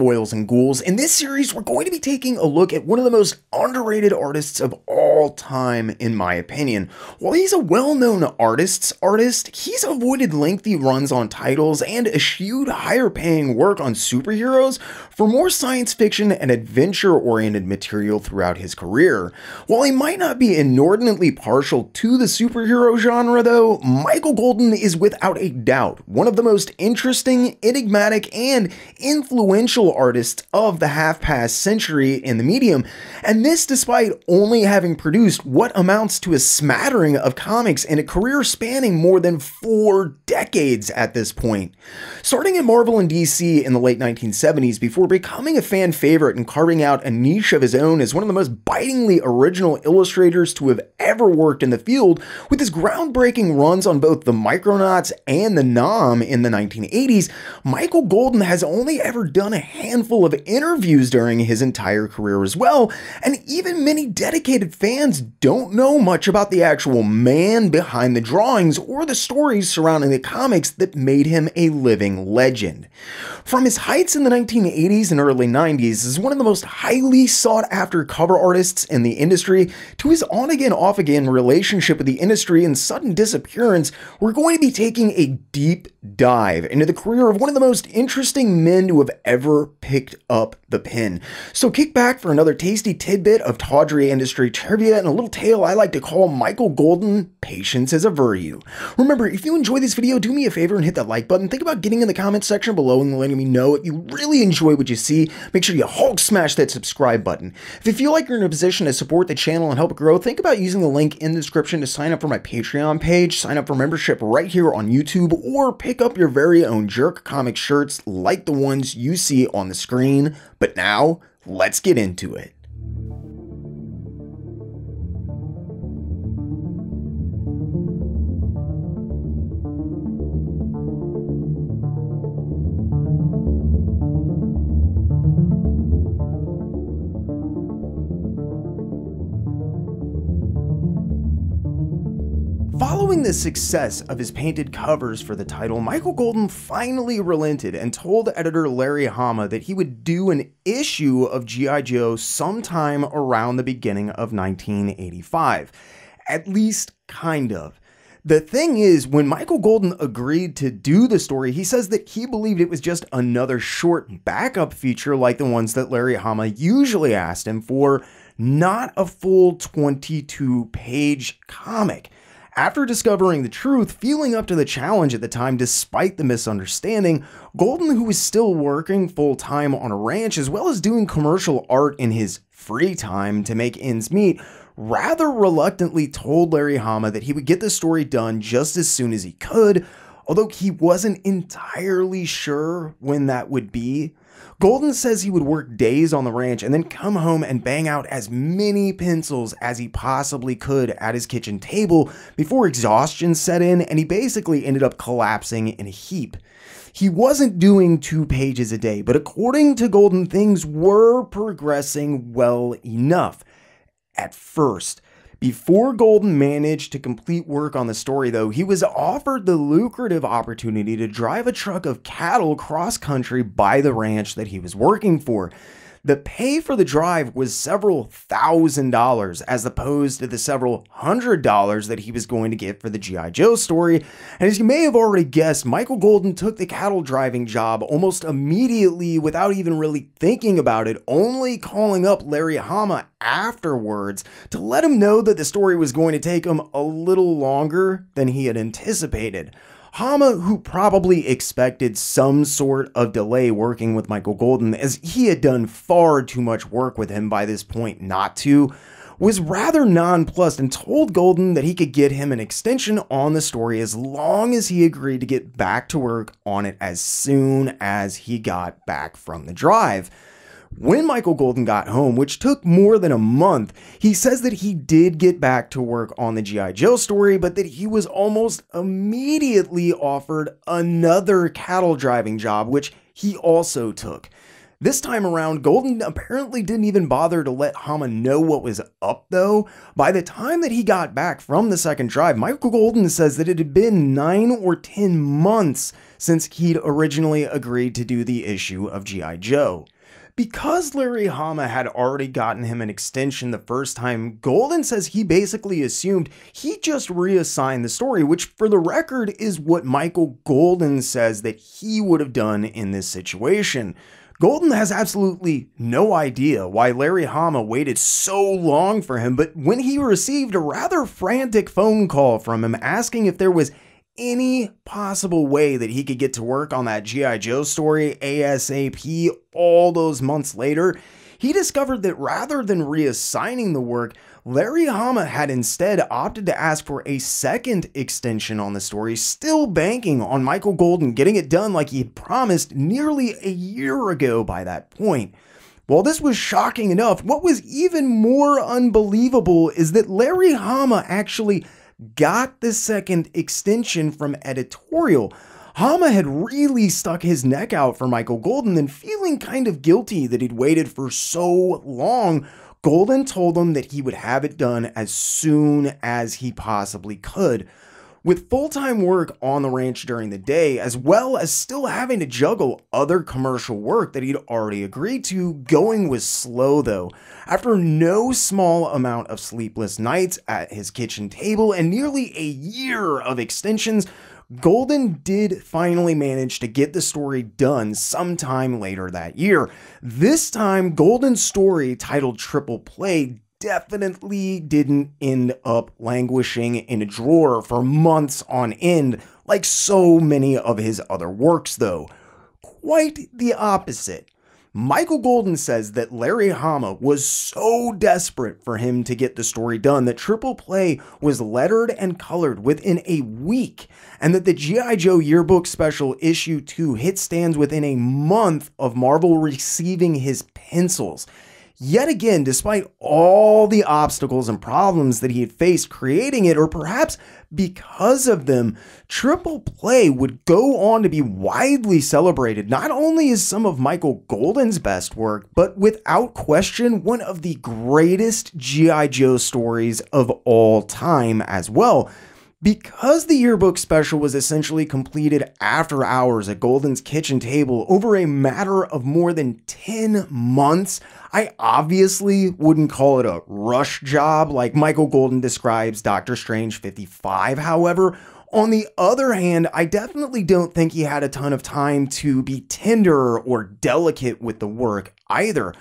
Boils and ghouls. In this series, we're going to be taking a look at one of the most underrated artists of all time, in my opinion. While he's a well-known artist, he's avoided lengthy runs on titles and eschewed higher-paying work on superheroes for more science fiction and adventure-oriented material throughout his career. While he might not be inordinately partial to the superhero genre, though, Michael Golden is without a doubt one of the most interesting, enigmatic, and influential artists of the half-past century in the medium, and this despite only having produced what amounts to a smattering of comics and a career spanning more than 4 decades at this point. Starting at Marvel and DC in the late 1970s before becoming a fan favorite and carving out a niche of his own as one of the most bitingly original illustrators to have ever worked in the field, with his groundbreaking runs on both the Micronauts and the NAM in the 1980s, Michael Golden has only ever done a handful of interviews during his entire career as well, and even many dedicated fans don't know much about the actual man behind the drawings or the stories surrounding the comics that made him a living legend. From his heights in the 1980s and early 90s as one of the most highly sought after cover artists in the industry, to his on-again, off-again relationship with the industry and sudden disappearance, we're going to be taking a deep dive into the career of one of the most interesting men to have ever picked up the pen. So kick back for another tasty tidbit of tawdry industry trivia and a little tale I like to call Michael Golden, Patience is a Virtue. Remember, if you enjoyed this video, do me a favor and hit that like button. Think about getting in the comments section below and letting me know if you really enjoy what you see. Make sure you Hulk smash that subscribe button. If you feel like you're in a position to support the channel and help it grow, think about using the link in the description to sign up for my Patreon page, sign up for membership right here on YouTube, or pick up your very own Jerk Comic shirts like the ones you see on the screen. But now, let's get into it. Following the success of his painted covers for the title, Michael Golden finally relented and told editor Larry Hama that he would do an issue of GI Joe sometime around the beginning of 1985. At least, kind of. The thing is, when Michael Golden agreed to do the story, he says that he believed it was just another short backup feature like the ones that Larry Hama usually asked him for, not a full 22-page comic. After discovering the truth, feeling up to the challenge at the time despite the misunderstanding, Golden, who was still working full-time on a ranch as well as doing commercial art in his free time to make ends meet, rather reluctantly told Larry Hama that he would get the story done just as soon as he could, although he wasn't entirely sure when that would be. Golden says he would work days on the ranch and then come home and bang out as many pencils as he possibly could at his kitchen table before exhaustion set in, and he basically ended up collapsing in a heap. He wasn't doing 2 pages a day, but according to Golden, things were progressing well enough at first. Before Golden managed to complete work on the story, though, he was offered the lucrative opportunity to drive a truck of cattle cross-country by the ranch that he was working for. The pay for the drive was several $1,000s as opposed to the several $100s that he was going to get for the G.I. Joe story, and as you may have already guessed, Michael Golden took the cattle driving job almost immediately without even really thinking about it, only calling up Larry Hama afterwards to let him know that the story was going to take him a little longer than he had anticipated. Hama, who probably expected some sort of delay working with Michael Golden, as he had done far too much work with him by this point not to, was rather nonplussed and told Golden that he could get him an extension on the story as long as he agreed to get back to work on it as soon as he got back from the drive. When Michael Golden got home, which took more than a month, he says that he did get back to work on the G.I. Joe story, but that he was almost immediately offered another cattle driving job, which he also took. This time around, Golden apparently didn't even bother to let Hama know what was up, though. By the time that he got back from the second drive, Michael Golden says that it had been 9 or 10 months since he'd originally agreed to do the issue of G.I. Joe. Because Larry Hama had already gotten him an extension the first time, Golden says he basically assumed he just reassigned the story, which for the record is what Michael Golden says that he would have done in this situation. Golden has absolutely no idea why Larry Hama waited so long for him, but when he received a rather frantic phone call from him asking if there was any possible way that he could get to work on that G.I. Joe story ASAP all those months later, he discovered that rather than reassigning the work, Larry Hama had instead opted to ask for a second extension on the story, still banking on Michael Golden getting it done like he had promised nearly a year ago by that point. While this was shocking enough, what was even more unbelievable is that Larry Hama actually got the second extension from editorial. Hama had really stuck his neck out for Michael Golden, and feeling kind of guilty that he'd waited for so long, Golden told him that he would have it done as soon as he possibly could. With full-time work on the ranch during the day, as well as still having to juggle other commercial work that he'd already agreed to, going was slow though. After no small amount of sleepless nights at his kitchen table and nearly a year of extensions, Golden did finally manage to get the story done sometime later that year. This time, Golden's story, titled Triple Play, definitely didn't end up languishing in a drawer for months on end, like so many of his other works, though. Quite the opposite. Michael Golden says that Larry Hama was so desperate for him to get the story done that Triple Play was lettered and colored within a week, and that the G.I. Joe Yearbook Special Issue 2 hit stands within a month of Marvel receiving his pencils. Yet again, despite all the obstacles and problems that he had faced creating it, or perhaps because of them, Triple Play would go on to be widely celebrated, not only as some of Michael Golden's best work, but without question, one of the greatest G.I. Joe stories of all time as well. Because the yearbook special was essentially completed after hours at Golden's kitchen table over a matter of more than 10 months, I obviously wouldn't call it a rush job like Michael Golden describes Doctor Strange 55, however. On the other hand, I definitely don't think he had a ton of time to be tender or delicate with the work either.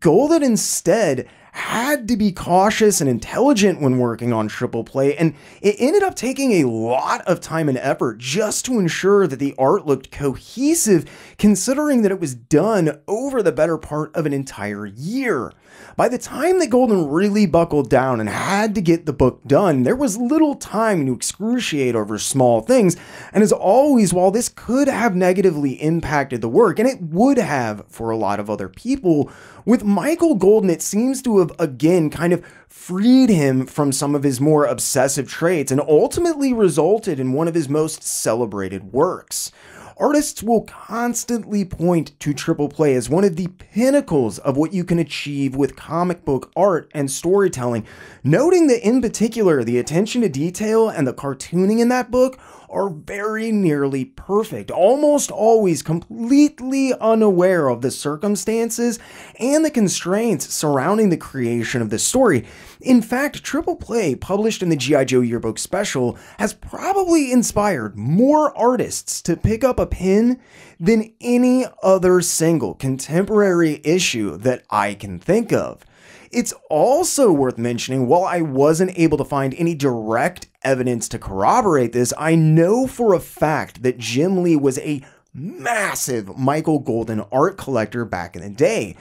Golden instead had to be cautious and intelligent when working on Triple Play, and it ended up taking a lot of time and effort just to ensure that the art looked cohesive, considering that it was done over the better part of an entire year. By the time that Golden really buckled down and had to get the book done, there was little time to excruciate over small things, and as always, while this could have negatively impacted the work, and it would have for a lot of other people, with Michael Golden it seems to have again kind of freed him from some of his more obsessive traits and ultimately resulted in one of his most celebrated works. Artists will constantly point to Triple Play as one of the pinnacles of what you can achieve with comic book art and storytelling, noting that in particular the attention to detail and the cartooning in that book are very nearly perfect, almost always completely unaware of the circumstances and the constraints surrounding the creation of the story. In fact, Triple Play, published in the G.I. Joe Yearbook Special, has probably inspired more artists to pick up a pen than any other single contemporary issue that I can think of. It's also worth mentioning, while I wasn't able to find any direct evidence to corroborate this, I know for a fact that Jim Lee was a massive Michael Golden art collector back in the day.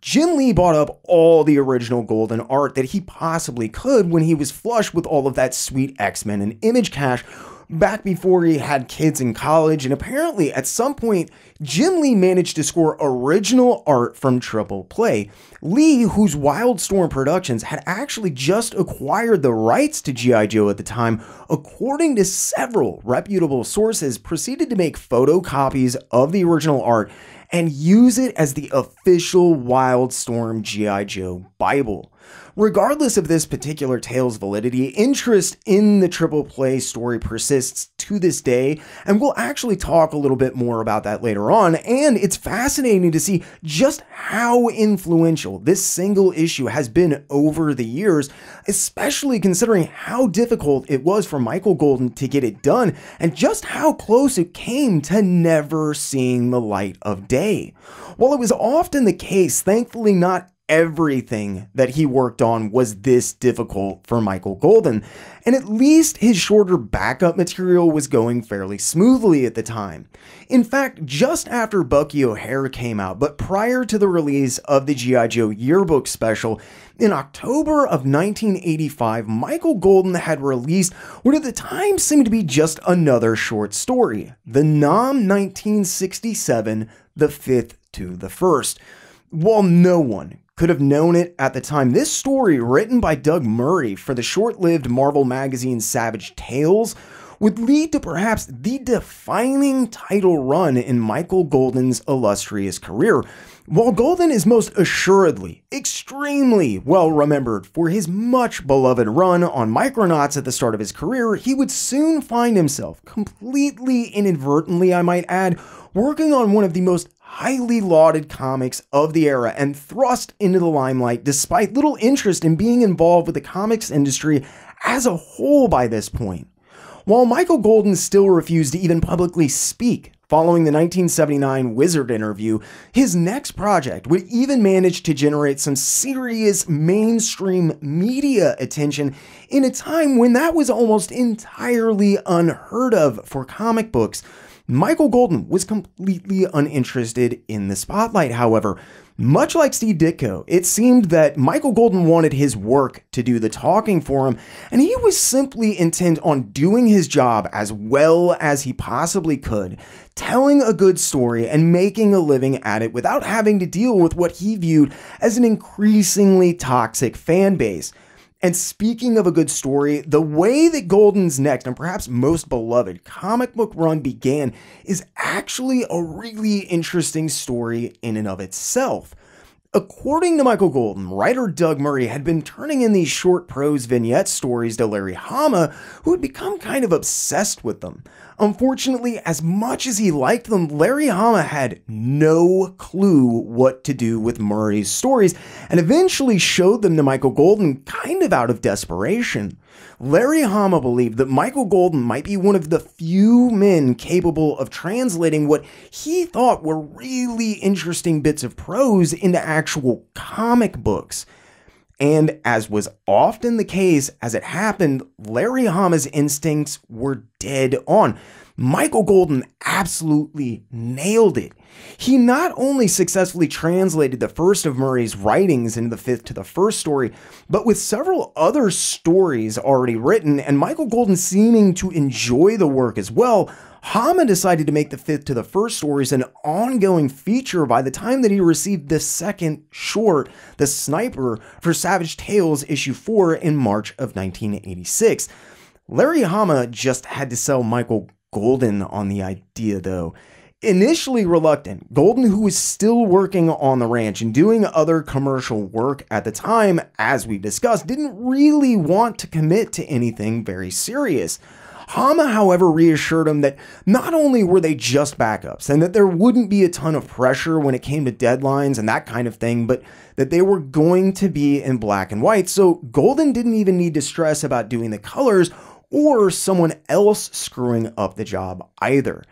Jim Lee bought up all the original Golden art that he possibly could when he was flush with all of that sweet X-Men and Image cash, back before he had kids in college, and apparently at some point, Jim Lee managed to score original art from Triple Play. Lee, whose Wildstorm Productions had actually just acquired the rights to G.I. Joe at the time, according to several reputable sources, proceeded to make photocopies of the original art and use it as the official Wildstorm G.I. Joe Bible. Regardless of this particular tale's validity, interest in the triple play story persists to this day, and we'll actually talk a little bit more about that later on, and it's fascinating to see just how influential this single issue has been over the years, especially considering how difficult it was for Michael Golden to get it done, and just how close it came to never seeing the light of day. While it was often the case, thankfully not everything that he worked on was this difficult for Michael Golden, and at least his shorter backup material was going fairly smoothly at the time. In fact, just after Bucky O'Hare came out, but prior to the release of the G.I. Joe yearbook special, in October of 1985, Michael Golden had released what at the time seemed to be just another short story, the NAM 1967, The Fifth to the First. While no one could have known it at the time, this story, written by Doug Murray for the short-lived Marvel magazine Savage Tales, would lead to perhaps the defining title run in Michael Golden's illustrious career. While Golden is most assuredly extremely well remembered for his much beloved run on Micronauts at the start of his career, he would soon find himself, completely inadvertently I might add, working on one of the most highly lauded comics of the era and thrust into the limelight despite little interest in being involved with the comics industry as a whole by this point. While Michael Golden still refused to even publicly speak following the 1979 Wizard interview, his next project would even manage to generate some serious mainstream media attention in a time when that was almost entirely unheard of for comic books. Michael Golden was completely uninterested in the spotlight, however. Much like Steve Ditko, it seemed that Michael Golden wanted his work to do the talking for him, and he was simply intent on doing his job as well as he possibly could, telling a good story and making a living at it without having to deal with what he viewed as an increasingly toxic fan base. And speaking of a good story, the way that Golden's next and perhaps most beloved comic book run began is actually a really interesting story in and of itself. According to Michael Golden, writer Doug Murray had been turning in these short prose vignette stories to Larry Hama, who had become kind of obsessed with them. Unfortunately, as much as he liked them, Larry Hama had no clue what to do with Murray's stories, and eventually showed them to Michael Golden kind of out of desperation. Larry Hama believed that Michael Golden might be one of the few men capable of translating what he thought were really interesting bits of prose into actual comic books. And as was often the case, as it happened, Larry Hama's instincts were dead on. Michael Golden absolutely nailed it. He not only successfully translated the first of Murray's writings into the Fifth to the First story, but with several other stories already written and Michael Golden seeming to enjoy the work as well, Hama decided to make the Fifth to the First stories an ongoing feature by the time that he received the second short, The Sniper, for Savage Tales issue 4 in March of 1986. Larry Hama just had to sell Michael Golden on the idea, though. Initially reluctant, Golden, who was still working on the ranch and doing other commercial work at the time, as we discussed, didn't really want to commit to anything very serious. Hama, however, reassured him that not only were they just backups and that there wouldn't be a ton of pressure when it came to deadlines and that kind of thing, but that they were going to be in black and white, so Golden didn't even need to stress about doing the colors or someone else screwing up the job either.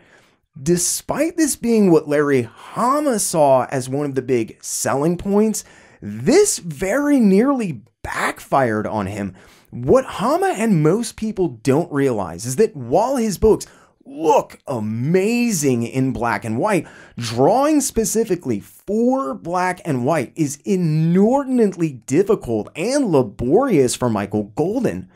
Despite this being what Larry Hama saw as one of the big selling points, this very nearly backfired on him. What Hama and most people don't realize is that while his books look amazing in black and white, drawing specifically for black and white is inordinately difficult and laborious for Michael Golden.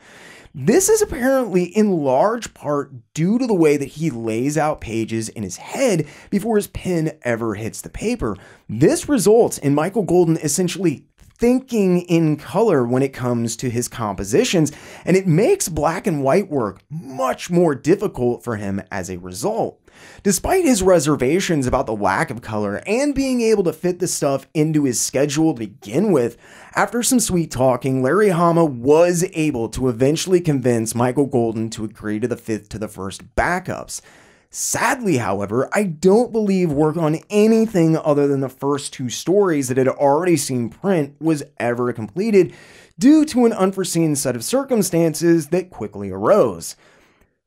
This is apparently in large part due to the way that he lays out pages in his head before his pen ever hits the paper. This results in Michael Golden essentially thinking in color when it comes to his compositions, and it makes black and white work much more difficult for him as a result. Despite his reservations about the lack of color and being able to fit the stuff into his schedule to begin with, after some sweet talking, Larry Hama was able to eventually convince Michael Golden to agree to the fifth to the first backups. Sadly, however, I don't believe work on anything other than the first two stories that had already seen print was ever completed due to an unforeseen set of circumstances that quickly arose.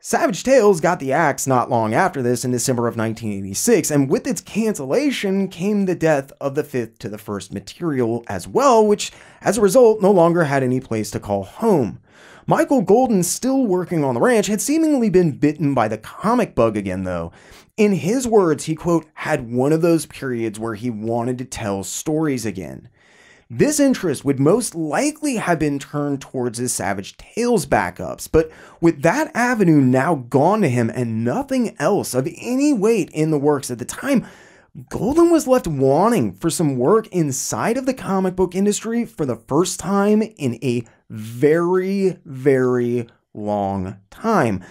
Savage Tales got the axe not long after this in December of 1986, and with its cancellation came the death of the fifth to the first material as well, which as a result no longer had any place to call home. Michael Golden, still working on the ranch, had seemingly been bitten by the comic bug again though. In his words, he quote, had one of those periods where he wanted to tell stories again. This interest would most likely have been turned towards his Savage Tales backups, but with that avenue now gone to him and nothing else of any weight in the works at the time, Golden was left wanting for some work inside of the comic book industry for the first time in a very, very long time.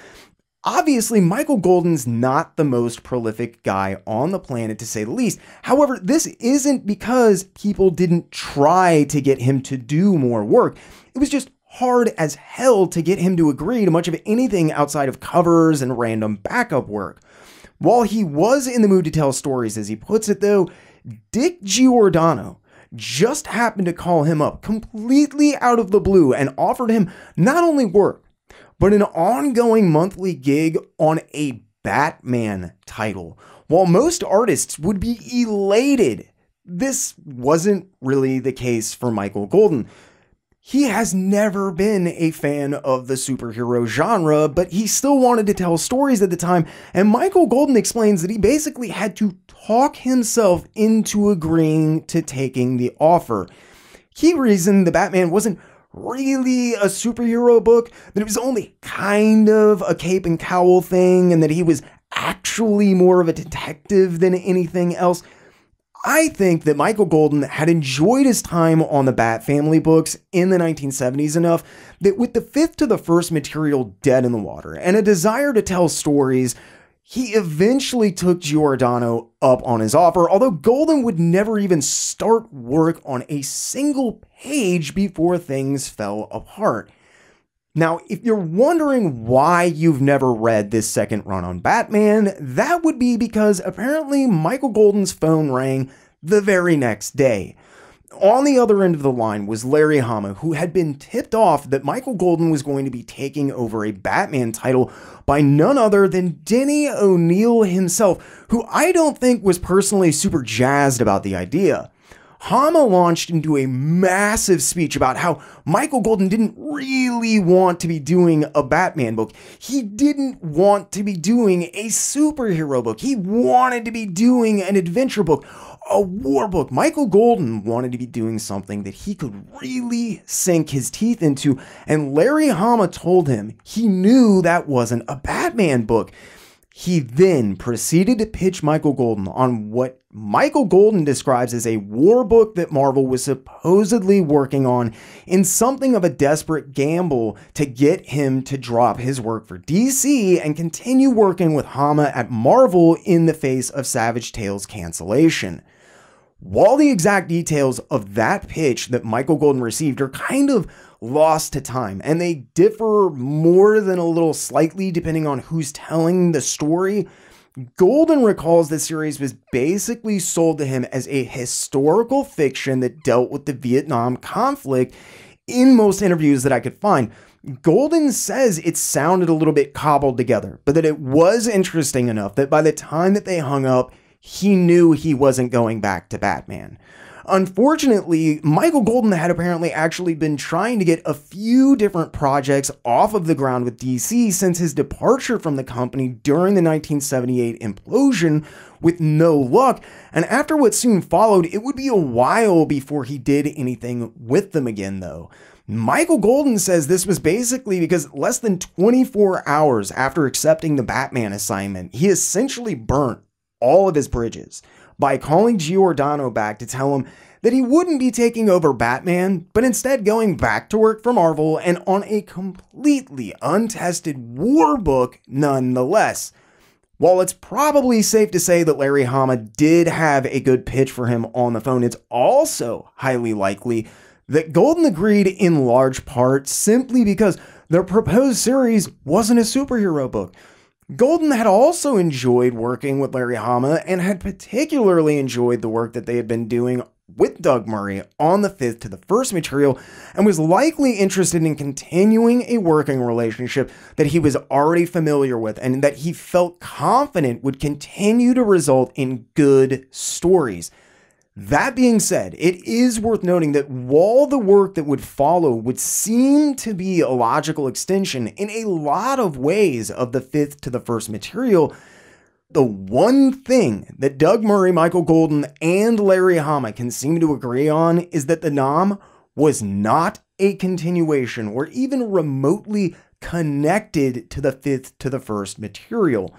Obviously, Michael Golden's not the most prolific guy on the planet, to say the least. However, this isn't because people didn't try to get him to do more work. It was just hard as hell to get him to agree to much of anything outside of covers and random backup work. While he was in the mood to tell stories, as he puts it though, Dick Giordano just happened to call him up completely out of the blue and offered him not only work, but an ongoing monthly gig on a Batman title. While most artists would be elated, this wasn't really the case for Michael Golden. He has never been a fan of the superhero genre, but he still wanted to tell stories at the time, and Michael Golden explains that he basically had to talk himself into agreeing to taking the offer. He reasoned the Batman wasn't really a superhero book, that it was only kind of a cape and cowl thing, and that he was actually more of a detective than anything else. I think that Michael Golden had enjoyed his time on the Bat Family books in the 1970s enough that with the fifth to the first material dead in the water and a desire to tell stories, he eventually took Giordano up on his offer, although Golden would never even start work on a single page before things fell apart. Now, if you're wondering why you've never read this second run on Batman, that would be because apparently Michael Golden's phone rang the very next day. On the other end of the line was Larry Hama, who had been tipped off that Michael Golden was going to be taking over a Batman title by none other than Denny O'Neill himself, who I don't think was personally super jazzed about the idea. Hama launched into a massive speech about how Michael Golden didn't really want to be doing a Batman book. He didn't want to be doing a superhero book. He wanted to be doing an adventure book, a war book. Michael Golden wanted to be doing something that he could really sink his teeth into, and Larry Hama told him he knew that wasn't a Batman book. He then proceeded to pitch Michael Golden on what Michael Golden describes as a war book that Marvel was supposedly working on in something of a desperate gamble to get him to drop his work for DC and continue working with Hama at Marvel in the face of Savage Tales' cancellation. While the exact details of that pitch that Michael Golden received are kind of lost to time, and they differ more than a little slightly depending on who's telling the story, Golden recalls the series was basically sold to him as a historical fiction that dealt with the Vietnam conflict in most interviews that I could find. Golden says it sounded a little bit cobbled together, but that it was interesting enough that by the time that they hung up, he knew he wasn't going back to Batman. Unfortunately, Michael Golden had apparently actually been trying to get a few different projects off of the ground with DC since his departure from the company during the 1978 implosion with no luck, and after what soon followed, it would be a while before he did anything with them again though. Michael Golden says this was basically because less than 24 hours after accepting the Batman assignment, he essentially burnt all of his bridges, by calling Giordano back to tell him that he wouldn't be taking over Batman, but instead going back to work for Marvel and on a completely untested war book nonetheless. While it's probably safe to say that Larry Hama did have a good pitch for him on the phone, it's also highly likely that Golden agreed in large part simply because their proposed series wasn't a superhero book. Golden had also enjoyed working with Larry Hama and had particularly enjoyed the work that they had been doing with Doug Murray on the Fifth to the First material, and was likely interested in continuing a working relationship that he was already familiar with and that he felt confident would continue to result in good stories. That being said, it is worth noting that while the work that would follow would seem to be a logical extension in a lot of ways of the Fifth to the First material, the one thing that Doug Murray, Michael Golden, and Larry Hama can seem to agree on is that the NAM was not a continuation or even remotely connected to the Fifth to the First material.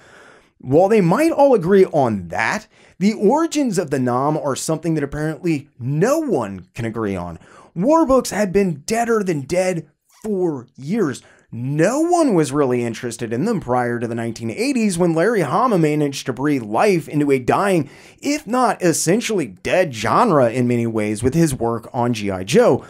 While they might all agree on that, the origins of the NAM are something that apparently no one can agree on. War books had been deader than dead for years. No one was really interested in them prior to the 1980s, when Larry Hama managed to breathe life into a dying, if not essentially dead, genre in many ways with his work on G.I. Joe.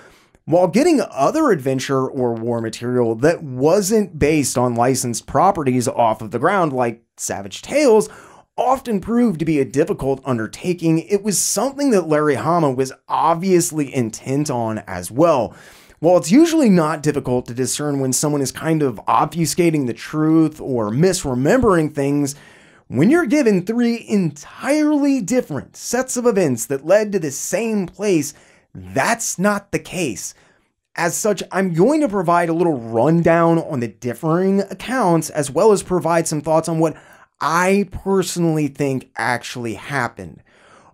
While getting other adventure or war material that wasn't based on licensed properties off of the ground, like Savage Tales, often proved to be a difficult undertaking, it was something that Larry Hama was obviously intent on as well. While it's usually not difficult to discern when someone is kind of obfuscating the truth or misremembering things, when you're given three entirely different sets of events that led to the same place, that's not the case. As such, I'm going to provide a little rundown on the differing accounts, as well as provide some thoughts on what I personally think actually happened.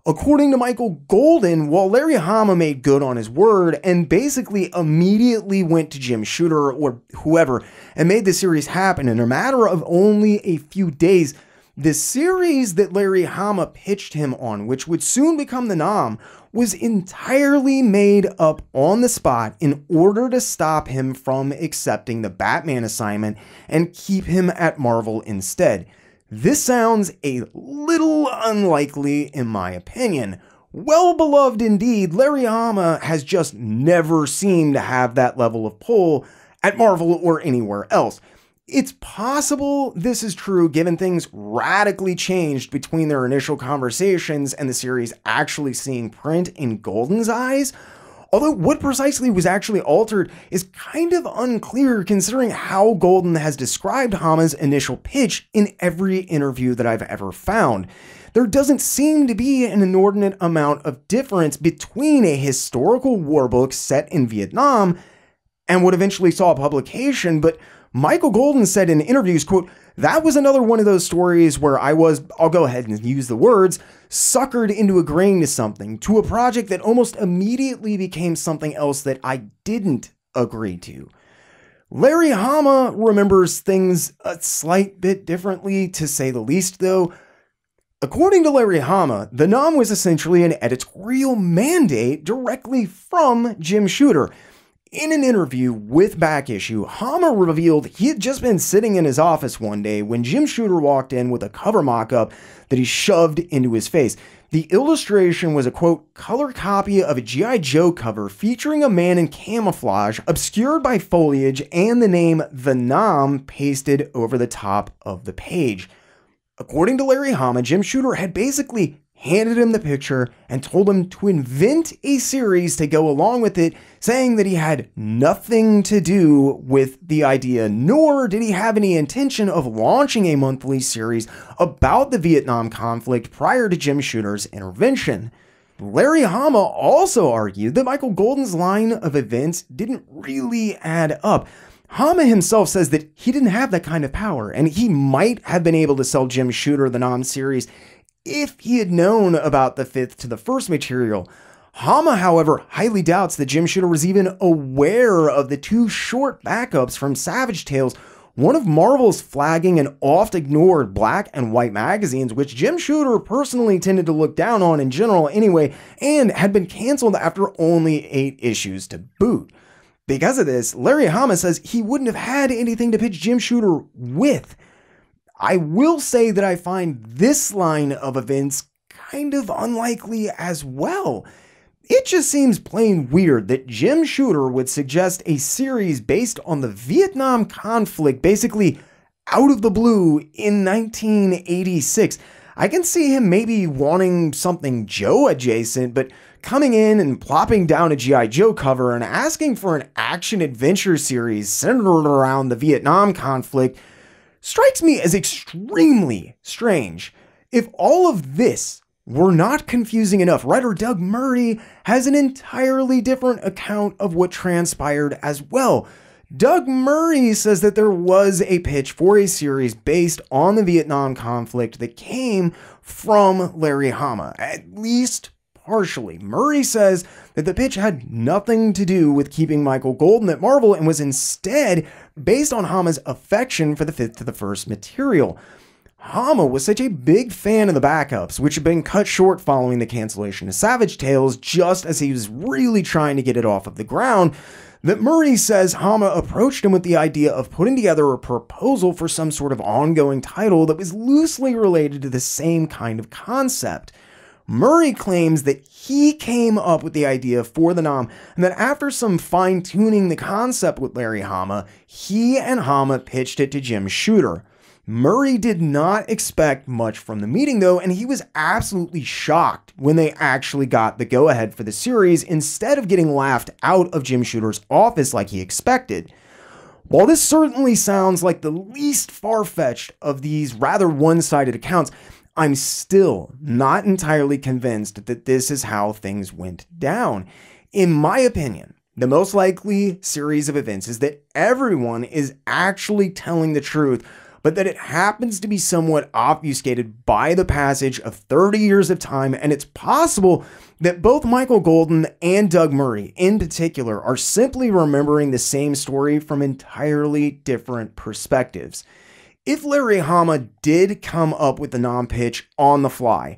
According to Michael Golden, while Larry Hama made good on his word and basically immediately went to Jim Shooter or whoever and made the series happen in a matter of only a few days, the series that Larry Hama pitched him on, which would soon become the NAM, was entirely made up on the spot in order to stop him from accepting the Batman assignment and keep him at Marvel instead. This sounds a little unlikely in my opinion. Well beloved indeed, Larry Hama has just never seemed to have that level of pull at Marvel or anywhere else. It's possible this is true given things radically changed between their initial conversations and the series actually seeing print in Golden's eyes, although what precisely was actually altered is kind of unclear considering how Golden has described Hama's initial pitch in every interview that I've ever found. There doesn't seem to be an inordinate amount of difference between a historical war book set in Vietnam and what eventually saw publication, but Michael Golden said in interviews, quote, "That was another one of those stories where I was, I'll go ahead and use the words, suckered into agreeing to something, to a project that almost immediately became something else that I didn't agree to." Larry Hama remembers things a slight bit differently, to say the least, though. According to Larry Hama, the NAM was essentially an editorial mandate directly from Jim Shooter. In an interview with Back Issue, Hama revealed he had just been sitting in his office one day when Jim Shooter walked in with a cover mock-up that he shoved into his face. The illustration was a, quote, "color copy of a G.I. Joe cover featuring a man in camouflage, obscured by foliage, and the name The NAM pasted over the top of the page." According to Larry Hama, Jim Shooter had basically handed him the picture and told him to invent a series to go along with it, saying that he had nothing to do with the idea, nor did he have any intention of launching a monthly series about the Vietnam conflict prior to Jim Shooter's intervention. Larry Hama also argued that Michael Golden's line of events didn't really add up. Hama himself says that he didn't have that kind of power, and he might have been able to sell Jim Shooter the NAM series if he had known about the Fifth to the First material. Hama, however, highly doubts that Jim Shooter was even aware of the two short backups from Savage Tales, one of Marvel's flagging and oft-ignored black and white magazines, which Jim Shooter personally tended to look down on in general anyway, and had been canceled after only 8 issues to boot. Because of this, Larry Hama says he wouldn't have had anything to pitch Jim Shooter with. I will say that I find this line of events kind of unlikely as well. It just seems plain weird that Jim Shooter would suggest a series based on the Vietnam conflict basically out of the blue in 1986. I can see him maybe wanting something Joe adjacent, but coming in and plopping down a GI Joe cover and asking for an action-adventure series centered around the Vietnam conflict strikes me as extremely strange. If all of this were not confusing enough, writer Doug Murray has an entirely different account of what transpired as well. Doug Murray says that there was a pitch for a series based on the Vietnam conflict that came from Larry Hama, at least partially. Murray says that the pitch had nothing to do with keeping Michael Golden at Marvel and was instead based on Hama's affection for the Fifth to the First material. Hama was such a big fan of the backups, which had been cut short following the cancellation of Savage Tales, just as he was really trying to get it off of the ground, that Murray says Hama approached him with the idea of putting together a proposal for some sort of ongoing title that was loosely related to the same kind of concept. Murray claims that he came up with the idea for the NAM, and that after some fine-tuning the concept with Larry Hama, he and Hama pitched it to Jim Shooter. Murray did not expect much from the meeting, though, and he was absolutely shocked when they actually got the go-ahead for the series instead of getting laughed out of Jim Shooter's office like he expected. While this certainly sounds like the least far-fetched of these rather one-sided accounts, I'm still not entirely convinced that this is how things went down. In my opinion, the most likely series of events is that everyone is actually telling the truth, but that it happens to be somewhat obfuscated by the passage of 30 years of time, and it's possible that both Michael Golden and Doug Murray in particular are simply remembering the same story from entirely different perspectives. If Larry Hama did come up with the NAM pitch on the fly,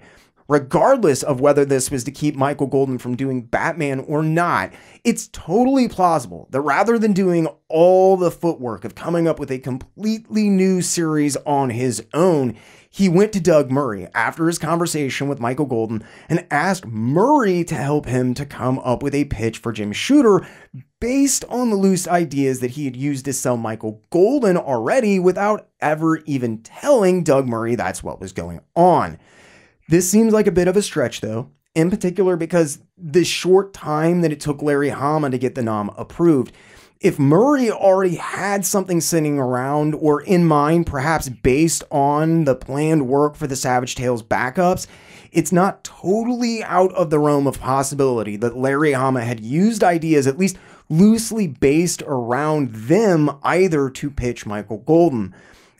regardless of whether this was to keep Michael Golden from doing Batman or not, it's totally plausible that rather than doing all the footwork of coming up with a completely new series on his own, he went to Doug Murray after his conversation with Michael Golden and asked Murray to help him to come up with a pitch for Jim Shooter based on the loose ideas that he had used to sell Michael Golden already without ever even telling Doug Murray that's what was going on. This seems like a bit of a stretch, though, in particular because the short time that it took Larry Hama to get the NAM approved. If Murray already had something sitting around or in mind, perhaps based on the planned work for the Savage Tales backups, it's not totally out of the realm of possibility that Larry Hama had used ideas at least loosely based around them either to pitch Michael Golden.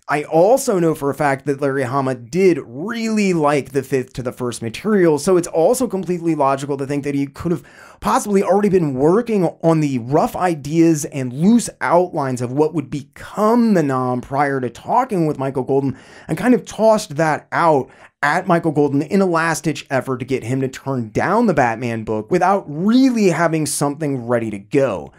I also know for a fact that Larry Hama did really like the Fifth to the First material, so it's also completely logical to think that he could have possibly already been working on the rough ideas and loose outlines of what would become the NAM prior to talking with Michael Golden, and kind of tossed that out at Michael Golden in a last-ditch effort to get him to turn down the Batman book without really having something ready to go.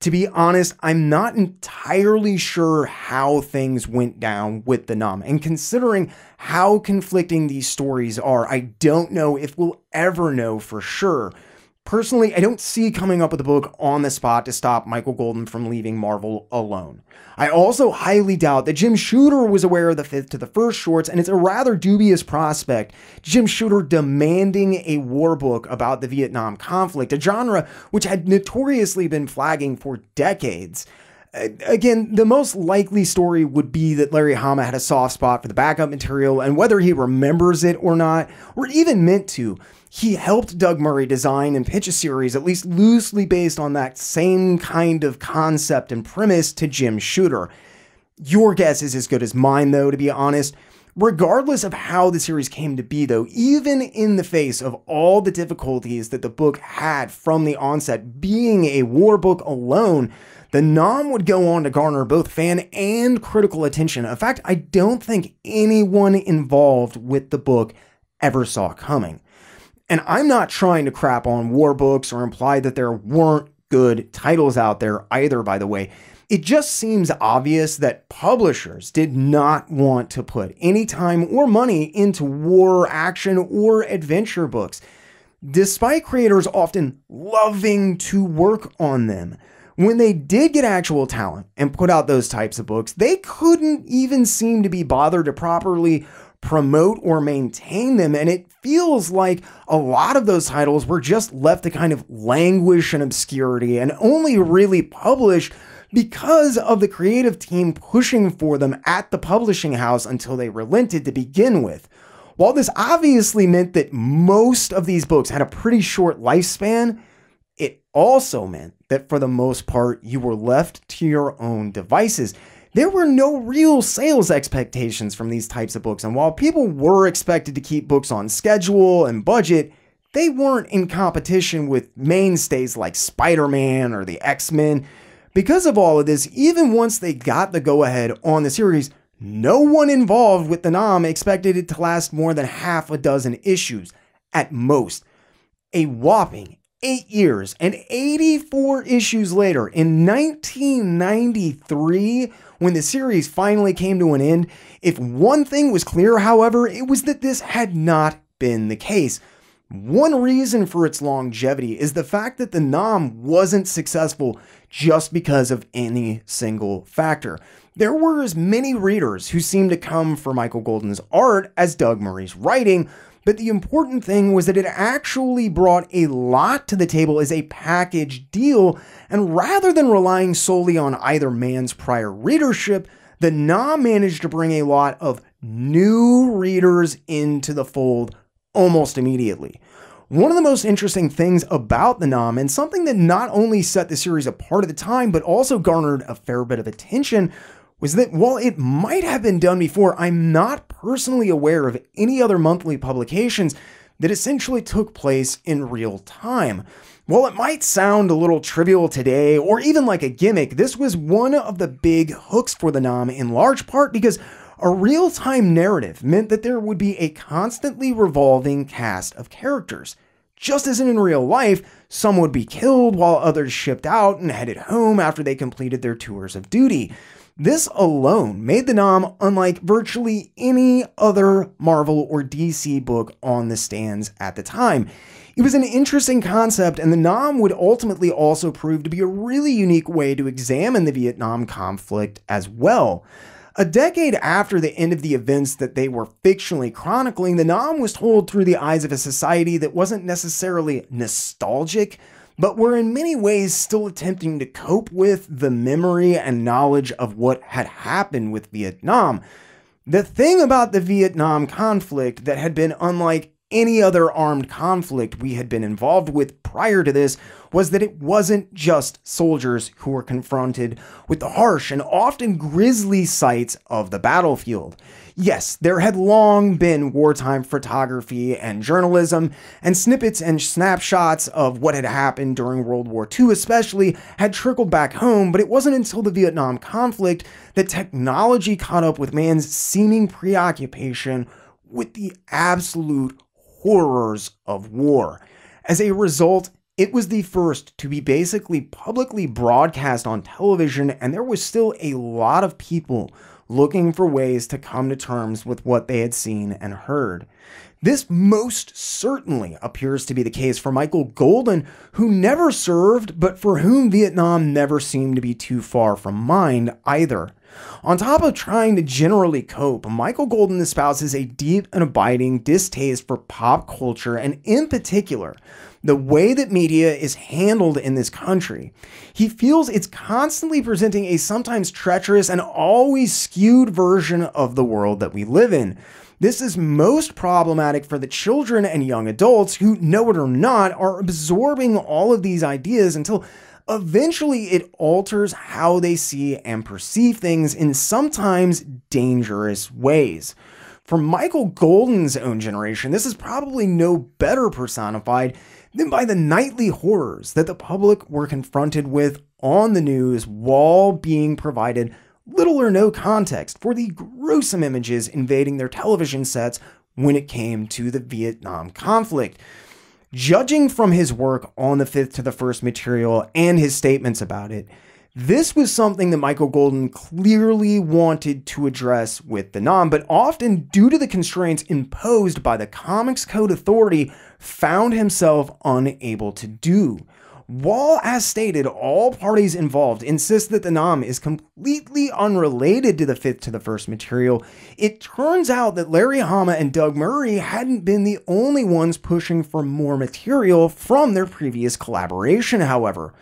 To be honest, I'm not entirely sure how things went down with the NAM, and considering how conflicting these stories are, I don't know if we'll ever know for sure. Personally, I don't see coming up with a book on the spot to stop Michael Golden from leaving Marvel alone. I also highly doubt that Jim Shooter was aware of the Fifth to the First shorts, and it's a rather dubious prospect, Jim Shooter demanding a war book about the Vietnam conflict, a genre which had notoriously been flagging for decades. Again, the most likely story would be that Larry Hama had a soft spot for the backup material, and whether he remembers it or not, or even meant to, he helped Doug Murray design and pitch a series at least loosely based on that same kind of concept and premise to Jim Shooter. Your guess is as good as mine, though, to be honest. Regardless of how the series came to be, though, even in the face of all the difficulties that the book had from the onset, being a war book alone, the NAM would go on to garner both fan and critical attention, a fact I don't think anyone involved with the book ever saw coming. And I'm not trying to crap on war books or imply that there weren't good titles out there either, by the way. It just seems obvious that publishers did not want to put any time or money into war, action, or adventure books, despite creators often loving to work on them. When they did get actual talent and put out those types of books, they couldn't even seem to be bothered to properly promote or maintain them, and it feels like a lot of those titles were just left to kind of languish in obscurity and only really published because of the creative team pushing for them at the publishing house until they relented to begin with. While this obviously meant that most of these books had a pretty short lifespan, it also meant that for the most part, you were left to your own devices. There were no real sales expectations from these types of books, and while people were expected to keep books on schedule and budget, they weren't in competition with mainstays like Spider-Man or the X-Men. Because of all of this, even once they got the go-ahead on the series, no one involved with the NAM expected it to last more than half a dozen issues, at most. A whopping 8 years and 84 issues later, in 1993, when the series finally came to an end, if one thing was clear, however, it was that this had not been the case. One reason for its longevity is the fact that the NAM wasn't successful just because of any single factor. There were as many readers who seemed to come for Michael Golden's art as Doug Murray's writing, but the important thing was that it actually brought a lot to the table as a package deal, and rather than relying solely on either man's prior readership, the NAM managed to bring a lot of new readers into the fold almost immediately. One of the most interesting things about the NAM, and something that not only set the series apart at the time, but also garnered a fair bit of attention, was that while it might have been done before, I'm not personally aware of any other monthly publications that essentially took place in real time. While it might sound a little trivial today, or even like a gimmick, this was one of the big hooks for the NAM, in large part because a real-time narrative meant that there would be a constantly revolving cast of characters. Just as in real life, some would be killed while others shipped out and headed home after they completed their tours of duty. This alone made the NAM unlike virtually any other Marvel or DC book on the stands at the time. It was an interesting concept, and the NAM would ultimately also prove to be a really unique way to examine the Vietnam conflict as well. A decade after the end of the events that they were fictionally chronicling, the NAM was told through the eyes of a society that wasn't necessarily nostalgic, but were in many ways still attempting to cope with the memory and knowledge of what had happened with Vietnam. The thing about the Vietnam conflict that had been unlike any other armed conflict we had been involved with prior to this was that it wasn't just soldiers who were confronted with the harsh and often grisly sights of the battlefield. Yes, there had long been wartime photography and journalism, and snippets and snapshots of what had happened during World War II especially had trickled back home, but it wasn't until the Vietnam conflict that technology caught up with man's seeming preoccupation with the absolute horrors of war. As a result, it was the first to be basically publicly broadcast on television, and there was still a lot of people looking for ways to come to terms with what they had seen and heard. This most certainly appears to be the case for Michael Golden, who never served, but for whom Vietnam never seemed to be too far from mind either. On top of trying to generally cope, Michael Golden espouses a deep and abiding distaste for pop culture, and in particular, the way that media is handled in this country. He feels it's constantly presenting a sometimes treacherous and always skewed version of the world that we live in. This is most problematic for the children and young adults who, know it or not, are absorbing all of these ideas until eventually it alters how they see and perceive things in sometimes dangerous ways. For Michael Golden's own generation, this is probably no better personified than by the nightly horrors that the public were confronted with on the news while being provided little or no context for the gruesome images invading their television sets when it came to the Vietnam conflict. Judging from his work on the Fifth to the First material and his statements about it, this was something that Michael Golden clearly wanted to address with the NAM, but often, due to the constraints imposed by the Comics Code Authority, found himself unable to do. While, as stated, all parties involved insist that the NAM is completely unrelated to the Fifth to the First material, it turns out that Larry Hama and Doug Murray hadn't been the only ones pushing for more material from their previous collaboration, however.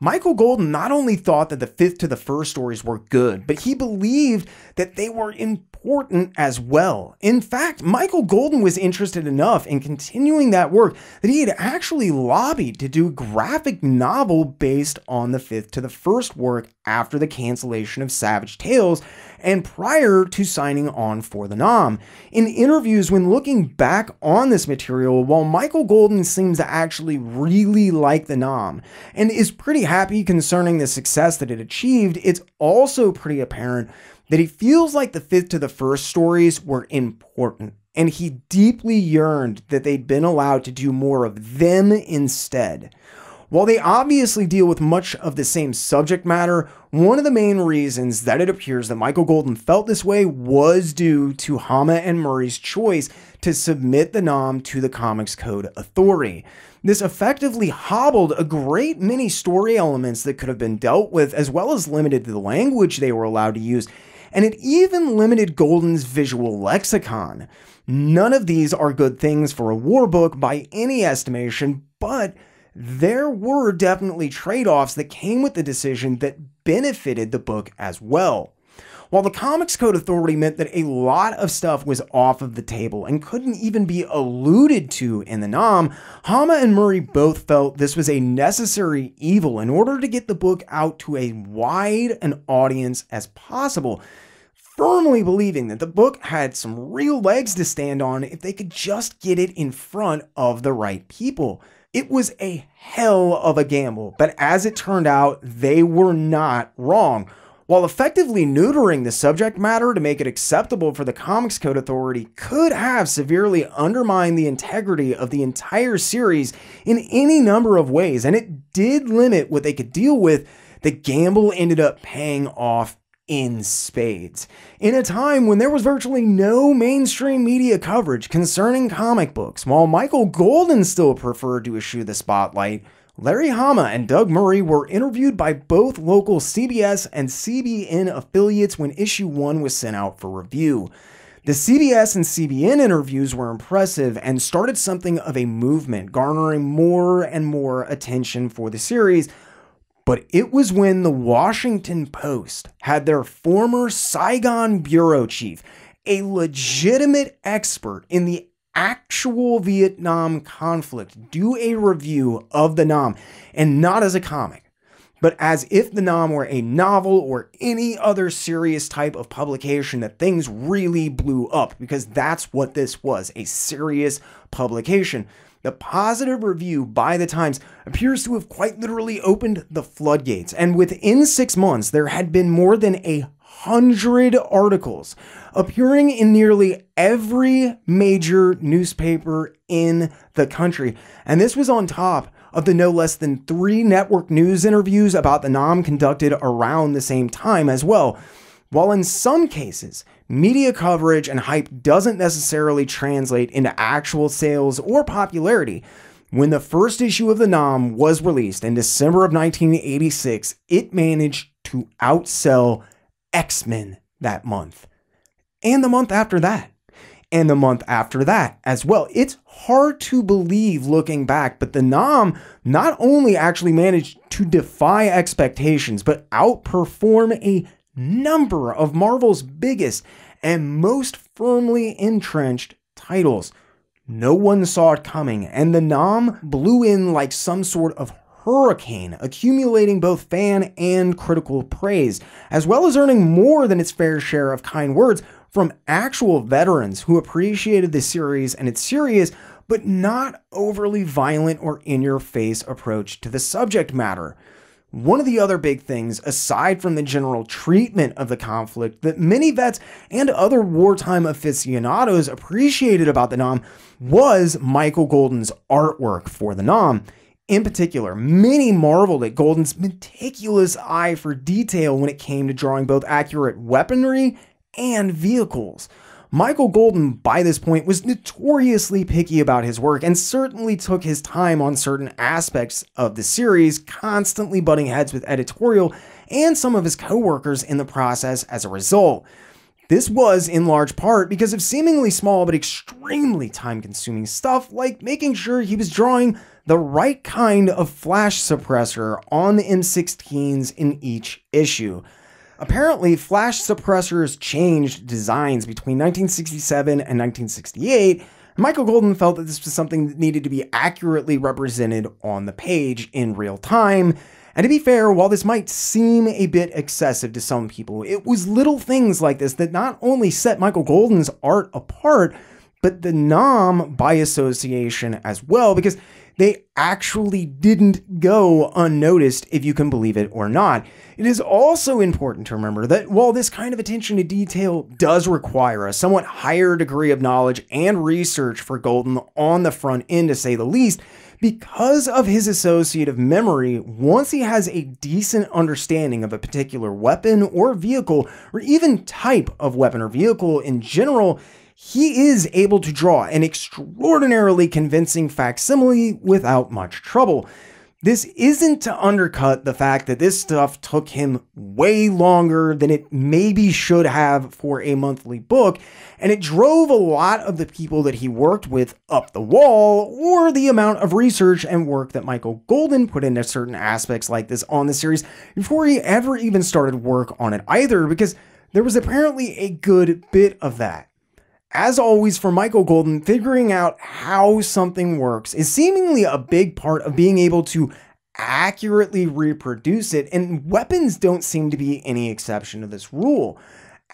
Michael Golden not only thought that the Fifth to the First stories were good, but he believed that they were important as well. In fact, Michael Golden was interested enough in continuing that work that he had actually lobbied to do a graphic novel based on the Fifth to the First work after the cancellation of Savage Tales and prior to signing on for the NAM. In interviews, when looking back on this material, while Michael Golden seems to actually really like the NAM and is pretty happy concerning the success that it achieved, it's also pretty apparent that he feels like the Fifth to the First stories were important, and he deeply yearned that they'd been allowed to do more of them instead. While they obviously deal with much of the same subject matter, one of the main reasons that it appears that Michael Golden felt this way was due to Hama and Murray's choice to submit the NAM to the Comics Code Authority. This effectively hobbled a great many story elements that could have been dealt with, as well as limited the language they were allowed to use, and it even limited Golden's visual lexicon. None of these are good things for a war book by any estimation, but there were definitely trade-offs that came with the decision that benefited the book as well. While the Comics Code Authority meant that a lot of stuff was off of the table and couldn't even be alluded to in the NAM, Hama and Murray both felt this was a necessary evil in order to get the book out to as wide an audience as possible, firmly believing that the book had some real legs to stand on if they could just get it in front of the right people. It was a hell of a gamble, but as it turned out, they were not wrong. While effectively neutering the subject matter to make it acceptable for the Comics Code Authority could have severely undermined the integrity of the entire series in any number of ways, and it did limit what they could deal with, the gamble ended up paying off in spades. In a time when there was virtually no mainstream media coverage concerning comic books, while Michael Golden still preferred to eschew the spotlight, Larry Hama and Doug Murray were interviewed by both local CBS and CBN affiliates when issue 1 was sent out for review. The CBS and CBN interviews were impressive and started something of a movement, garnering more and more attention for the series. But it was when the Washington Post had their former Saigon bureau chief, a legitimate expert in the actual Vietnam conflict, do a review of the NAM, and not as a comic, but as if the NAM were a novel or any other serious type of publication, that things really blew up, because that's what this was, a serious publication. The positive review by the Times appears to have quite literally opened the floodgates, and within 6 months, there had been more than 100 articles appearing in nearly every major newspaper in the country. And this was on top of the no less than 3 network news interviews about the NAM conducted around the same time as well. While in some cases, media coverage and hype doesn't necessarily translate into actual sales or popularity, when the first issue of the NAM was released in December of 1986, it managed to outsell X-Men that month, and the month after that, and the month after that as well. It's hard to believe looking back, but the NAM not only actually managed to defy expectations, but outperform a number of Marvel's biggest and most firmly entrenched titles. No one saw it coming, and the NAM blew in like some sort of hurricane, accumulating both fan and critical praise, as well as earning more than its fair share of kind words from actual veterans who appreciated the series and its serious, but not overly violent or in-your-face approach to the subject matter. One of the other big things, aside from the general treatment of the conflict, that many vets and other wartime aficionados appreciated about the NAM was Michael Golden's artwork for the NAM. In particular, many marveled at Golden's meticulous eye for detail when it came to drawing both accurate weaponry and vehicles. Michael Golden, by this point, was notoriously picky about his work and certainly took his time on certain aspects of the series, constantly butting heads with editorial and some of his co-workers in the process as a result. This was, in large part, because of seemingly small but extremely time-consuming stuff like making sure he was drawing the right kind of flash suppressor on the M16s in each issue. Apparently, flash suppressors changed designs between 1967 and 1968. Michael Golden felt that this was something that needed to be accurately represented on the page in real time. And to be fair, while this might seem a bit excessive to some people, it was little things like this that not only set Michael Golden's art apart, but the NAM by association as well, because they actually didn't go unnoticed, if you can believe it or not. It is also important to remember that while this kind of attention to detail does require a somewhat higher degree of knowledge and research for Golden on the front end, to say the least, because of his associative memory, once he has a decent understanding of a particular weapon or vehicle, or even type of weapon or vehicle in general, he is able to draw an extraordinarily convincing facsimile without much trouble. This isn't to undercut the fact that this stuff took him way longer than it maybe should have for a monthly book, and it drove a lot of the people that he worked with up the wall, or the amount of research and work that Michael Golden put into certain aspects like this on the series before he ever even started work on it either, because there was apparently a good bit of that. As always, for Michael Golden, figuring out how something works is seemingly a big part of being able to accurately reproduce it, and weapons don't seem to be any exception to this rule.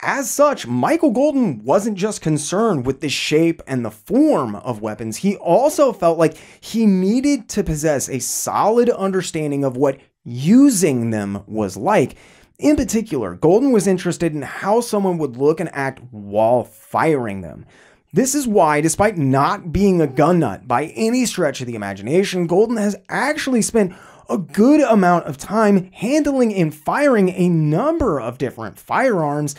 As such, Michael Golden wasn't just concerned with the shape and the form of weapons, he also felt like he needed to possess a solid understanding of what using them was like. In particular, Golden was interested in how someone would look and act while firing them. This is why, despite not being a gun nut by any stretch of the imagination, Golden has actually spent a good amount of time handling and firing a number of different firearms,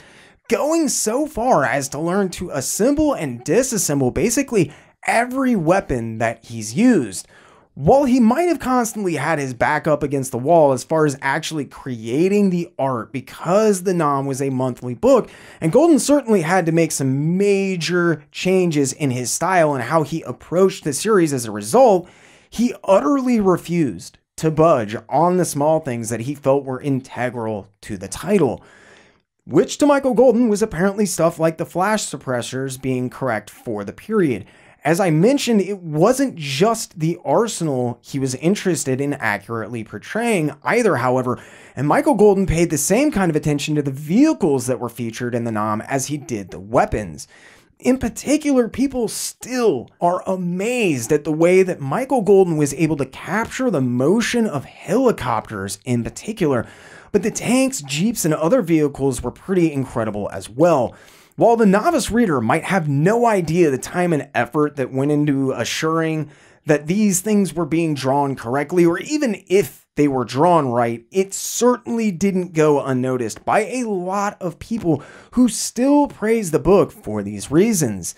going so far as to learn to assemble and disassemble basically every weapon that he's used. While he might have constantly had his back up against the wall as far as actually creating the art, because the NAM was a monthly book, and Golden certainly had to make some major changes in his style and how he approached the series as a result, he utterly refused to budge on the small things that he felt were integral to the title. Which to Michael Golden was apparently stuff like the flash suppressors being correct for the period. As I mentioned, it wasn't just the arsenal he was interested in accurately portraying either, however, and Michael Golden paid the same kind of attention to the vehicles that were featured in the NAM as he did the weapons. In particular, people still are amazed at the way that Michael Golden was able to capture the motion of helicopters in particular, but the tanks, jeeps, and other vehicles were pretty incredible as well. While the novice reader might have no idea the time and effort that went into assuring that these things were being drawn correctly, or even if they were drawn right, it certainly didn't go unnoticed by a lot of people who still praise the book for these reasons.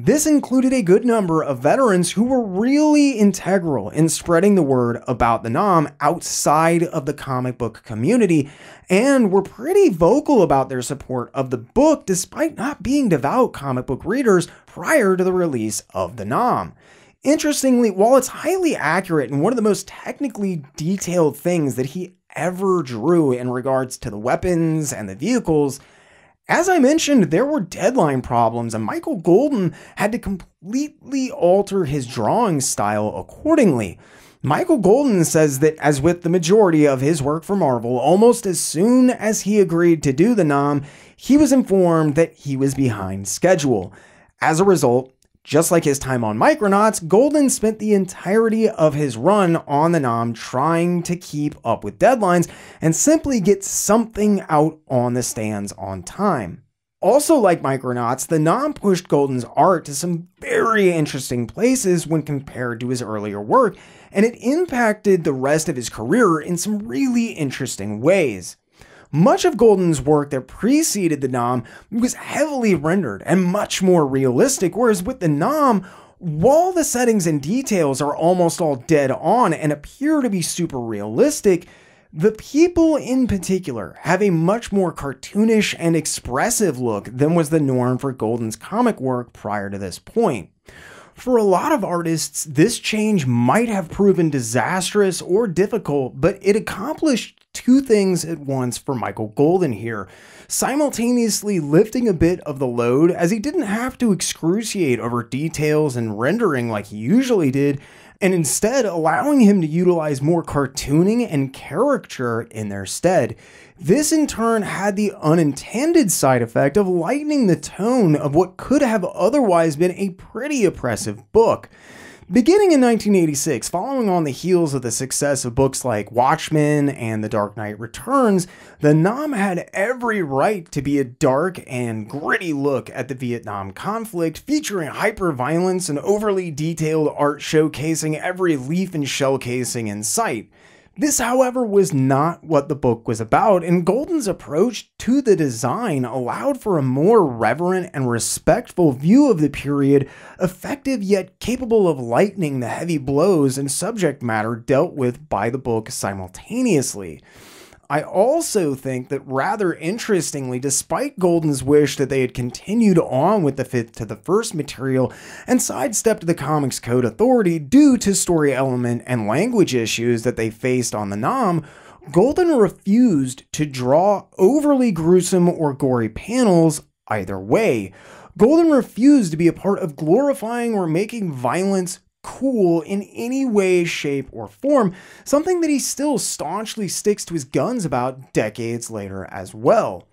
This included a good number of veterans who were really integral in spreading the word about the NAM outside of the comic book community, and were pretty vocal about their support of the book despite not being devout comic book readers prior to the release of the NAM. Interestingly, while it's highly accurate and one of the most technically detailed things that he ever drew in regards to the weapons and the vehicles, as I mentioned, there were deadline problems, and Michael Golden had to completely alter his drawing style accordingly. Michael Golden says that, as with the majority of his work for Marvel, almost as soon as he agreed to do the NAM, he was informed that he was behind schedule. As a result, just like his time on Micronauts, Golden spent the entirety of his run on the NAM trying to keep up with deadlines and simply get something out on the stands on time. Also like Micronauts, the NAM pushed Golden's art to some very interesting places when compared to his earlier work, and it impacted the rest of his career in some really interesting ways. Much of Golden's work that preceded the NAM was heavily rendered and much more realistic, whereas with the NAM, while the settings and details are almost all dead on and appear to be super realistic, the people in particular have a much more cartoonish and expressive look than was the norm for Golden's comic work prior to this point. For a lot of artists, this change might have proven disastrous or difficult, but it accomplished two things at once for Michael Golden here, simultaneously lifting a bit of the load as he didn't have to excruciate over details and rendering like he usually did, and instead allowing him to utilize more cartooning and caricature in their stead. This in turn had the unintended side effect of lightening the tone of what could have otherwise been a pretty oppressive book. Beginning in 1986, following on the heels of the success of books like Watchmen and The Dark Knight Returns, the NAM had every right to be a dark and gritty look at the Vietnam conflict, featuring hyper-violence and overly detailed art showcasing every leaf and shell casing in sight. This, however, was not what the book was about, and Golden's approach to the design allowed for a more reverent and respectful view of the period, effective yet capable of lightening the heavy blows and subject matter dealt with by the book simultaneously. I also think that, rather interestingly, despite Golden's wish that they had continued on with the Fifth to the First material and sidestepped the Comics Code Authority due to story element and language issues that they faced on the NAM, Golden refused to draw overly gruesome or gory panels either way. Golden refused to be a part of glorifying or making violence cool in any way, shape, or form, something that he still staunchly sticks to his guns about decades later as well.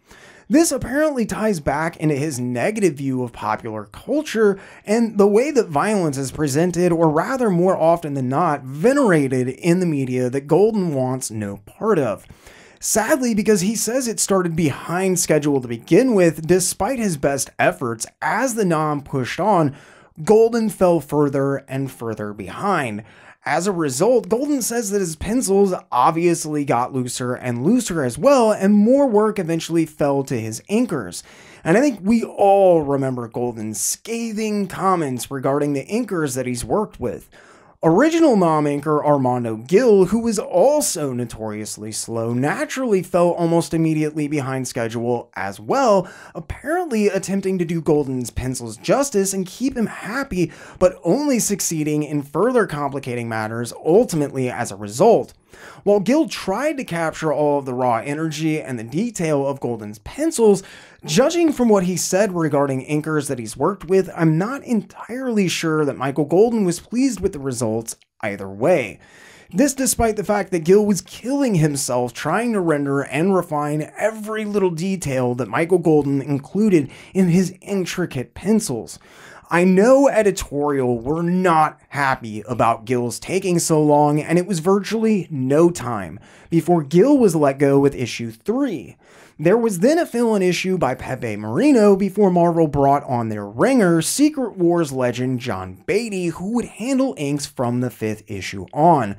This apparently ties back into his negative view of popular culture and the way that violence is presented, or rather more often than not, venerated in the media that Golden wants no part of. Sadly, because he says it started behind schedule to begin with, despite his best efforts, as the NAM pushed on, Golden fell further and further behind. As a result, Golden says that his pencils obviously got looser and looser as well, and more work eventually fell to his inkers. And I think we all remember Golden's scathing comments regarding the inkers that he's worked with. Original NAM inker Armando Gil, who was also notoriously slow, naturally fell almost immediately behind schedule as well, apparently attempting to do Golden's pencils justice and keep him happy, but only succeeding in further complicating matters ultimately as a result. While Gil tried to capture all of the raw energy and the detail of Golden's pencils, judging from what he said regarding inkers that he's worked with, I'm not entirely sure that Michael Golden was pleased with the results either way. This despite the fact that Gil was killing himself trying to render and refine every little detail that Michael Golden included in his intricate pencils. I know editorial were not happy about Gil's taking so long, and it was virtually no time before Gil was let go with issue 3. There was then a fill-in issue by Pepe Marino before Marvel brought on their ringer, Secret Wars legend John Beatty, who would handle inks from the 5th issue on.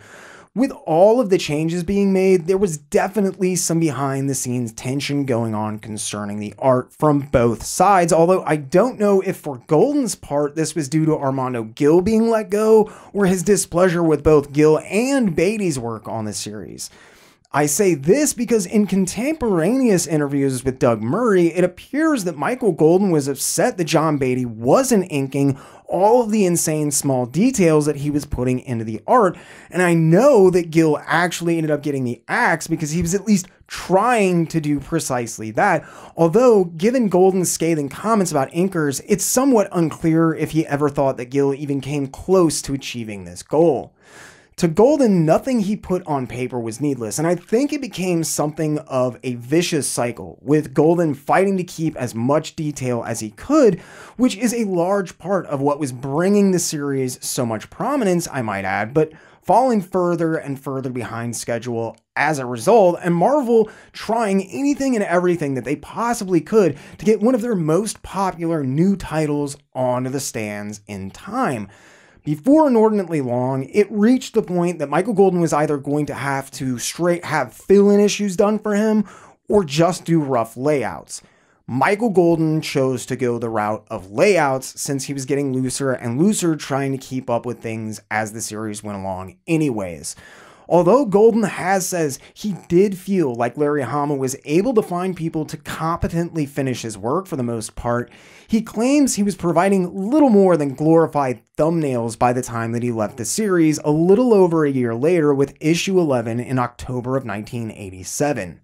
With all of the changes being made, there was definitely some behind-the-scenes tension going on concerning the art from both sides, although I don't know if for Golden's part this was due to Armando Gil being let go or his displeasure with both Gil and Beatty's work on the series. I say this because in contemporaneous interviews with Doug Murray, it appears that Michael Golden was upset that John Beatty wasn't inking all of the insane small details that he was putting into the art, and I know that Gil actually ended up getting the axe because he was at least trying to do precisely that, although given Golden's scathing comments about inkers, it's somewhat unclear if he ever thought that Gil even came close to achieving this goal. To Golden, nothing he put on paper was needless, and I think it became something of a vicious cycle, with Golden fighting to keep as much detail as he could, which is a large part of what was bringing the series so much prominence, I might add, but falling further and further behind schedule as a result, and Marvel trying anything and everything that they possibly could to get one of their most popular new titles onto the stands in time. Before inordinately long, it reached the point that Michael Golden was either going to have to have fill-in issues done for him or just do rough layouts. Michael Golden chose to go the route of layouts since he was getting looser and looser, trying to keep up with things as the series went along anyways. Although Golden says he did feel like Larry Hama was able to find people to competently finish his work for the most part, he claims he was providing little more than glorified thumbnails by the time that he left the series a little over a year later with issue 11 in October of 1987.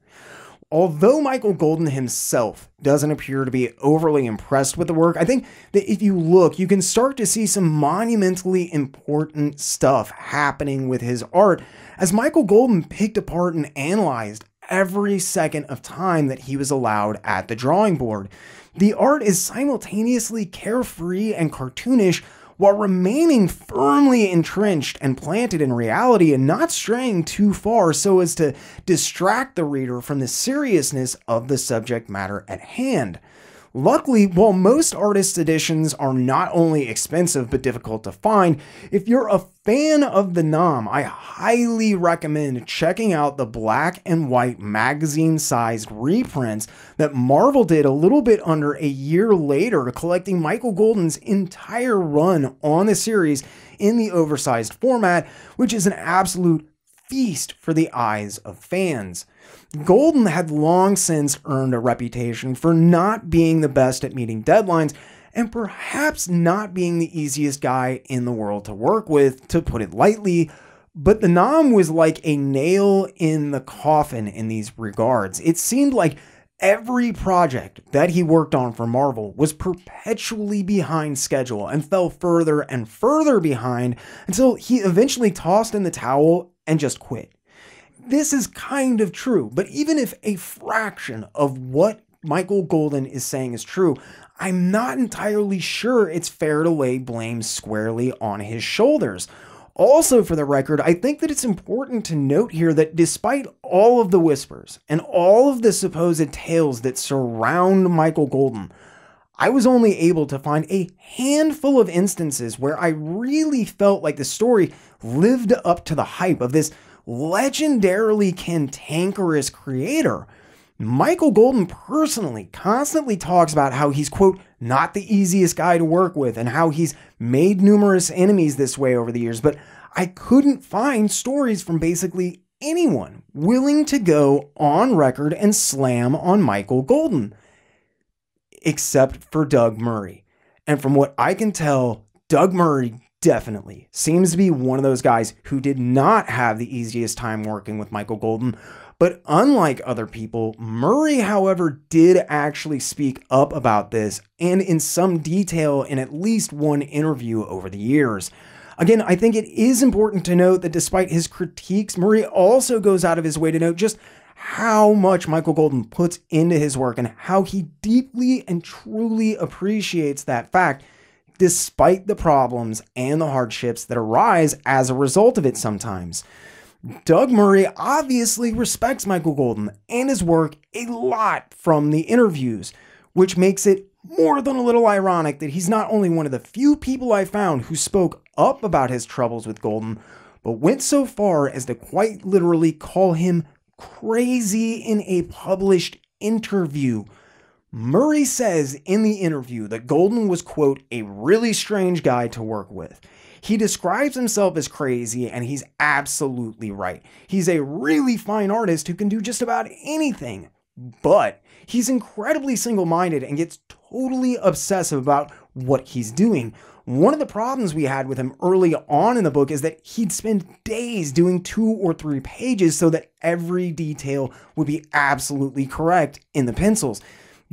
Although Michael Golden himself doesn't appear to be overly impressed with the work, I think that if you look, you can start to see some monumentally important stuff happening with his art, as Michael Golden picked apart and analyzed every second of time that he was allowed at the drawing board. The art is simultaneously carefree and cartoonish, while remaining firmly entrenched and planted in reality and not straying too far so as to distract the reader from the seriousness of the subject matter at hand. Luckily, while most artist editions are not only expensive but difficult to find, if you're a fan of the NAM, I highly recommend checking out the black and white magazine-sized reprints that Marvel did a little bit under a year later, collecting Michael Golden's entire run on the series in the oversized format, which is an absolute feast for the eyes of fans. Golden had long since earned a reputation for not being the best at meeting deadlines and perhaps not being the easiest guy in the world to work with, to put it lightly, but the NAM was like a nail in the coffin in these regards. It seemed like every project that he worked on for Marvel was perpetually behind schedule and fell further and further behind until he eventually tossed in the towel and just quit. This is kind of true, but even if a fraction of what Michael Golden is saying is true, I'm not entirely sure it's fair to lay blame squarely on his shoulders. Also, for the record, I think that it's important to note here that despite all of the whispers and all of the supposed tales that surround Michael Golden, I was only able to find a handful of instances where I really felt like the story lived up to the hype of this legendarily cantankerous creator. Michael Golden personally constantly talks about how he's, quote, not the easiest guy to work with and how he's made numerous enemies this way over the years, but I couldn't find stories from basically anyone willing to go on record and slam on Michael Golden, except for Doug Murray. And from what I can tell, Doug Murray definitely seems to be one of those guys who did not have the easiest time working with Michael Golden. But unlike other people, Murray, however, did actually speak up about this, and in some detail in at least one interview over the years. Again, I think it is important to note that despite his critiques, Murray also goes out of his way to note just how much Michael Golden puts into his work and how he deeply and truly appreciates that fact, despite the problems and the hardships that arise as a result of it sometimes. Doug Murray obviously respects Michael Golden and his work a lot from the interviews, which makes it more than a little ironic that he's not only one of the few people I found who spoke up about his troubles with Golden, but went so far as to quite literally call him crazy in a published interview. Murray says in the interview that Golden was, quote, a really strange guy to work with. He describes himself as crazy, and he's absolutely right. He's a really fine artist who can do just about anything, but he's incredibly single-minded and gets totally obsessive about what he's doing. One of the problems we had with him early on in the book is that he'd spend days doing 2 or 3 pages so that every detail would be absolutely correct in the pencils.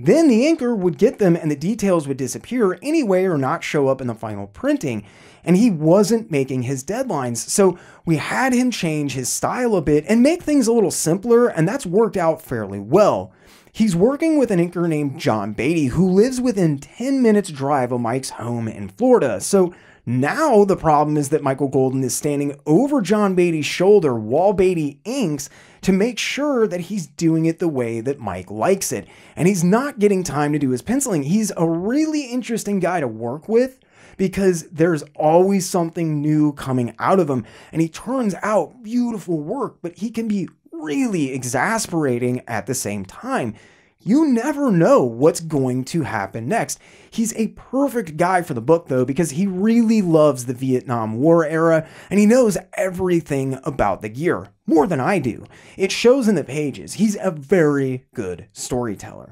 Then the inker would get them and the details would disappear anyway or not show up in the final printing, and he wasn't making his deadlines, so we had him change his style a bit and make things a little simpler, and that's worked out fairly well. He's working with an inker named John Beatty, who lives within 10 minutes drive of Mike's home in Florida. So now the problem is that Michael Golden is standing over John Beatty's shoulder while Beatty inks to make sure that he's doing it the way that Mike likes it. And he's not getting time to do his penciling. He's a really interesting guy to work with because there's always something new coming out of him. And he turns out beautiful work, but he can be really exasperating at the same time. You never know what's going to happen next. He's a perfect guy for the book though, because he really loves the Vietnam War era and he knows everything about the gear, more than I do. It shows in the pages. He's a very good storyteller.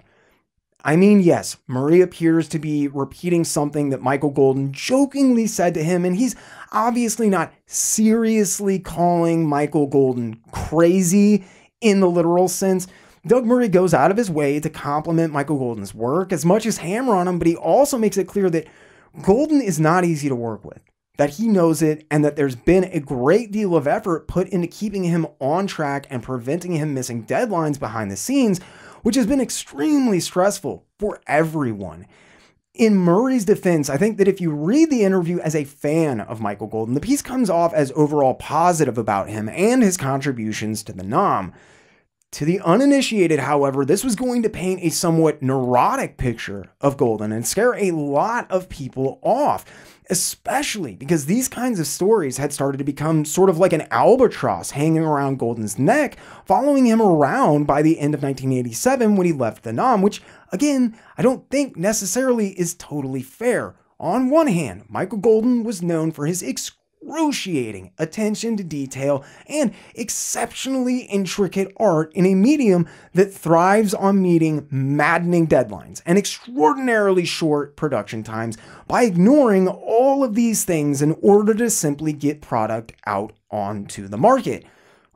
I mean, yes, Murray appears to be repeating something that Michael Golden jokingly said to him, and he's obviously not seriously calling Michael Golden crazy in the literal sense. Doug Murray goes out of his way to compliment Michael Golden's work as much as hammer on him, but he also makes it clear that Golden is not easy to work with, that he knows it, and that there's been a great deal of effort put into keeping him on track and preventing him missing deadlines behind the scenes, which has been extremely stressful for everyone. In Murray's defense, I think that if you read the interview as a fan of Michael Golden, the piece comes off as overall positive about him and his contributions to the NAM. To the uninitiated, however, this was going to paint a somewhat neurotic picture of Golden and scare a lot of people off, especially because these kinds of stories had started to become sort of like an albatross hanging around Golden's neck, following him around by the end of 1987 when he left the NAM, which, again, I don't think necessarily is totally fair. On one hand, Michael Golden was known for his excruciating attention to detail and exceptionally intricate art in a medium that thrives on meeting maddening deadlines and extraordinarily short production times by ignoring all of these things in order to simply get product out onto the market.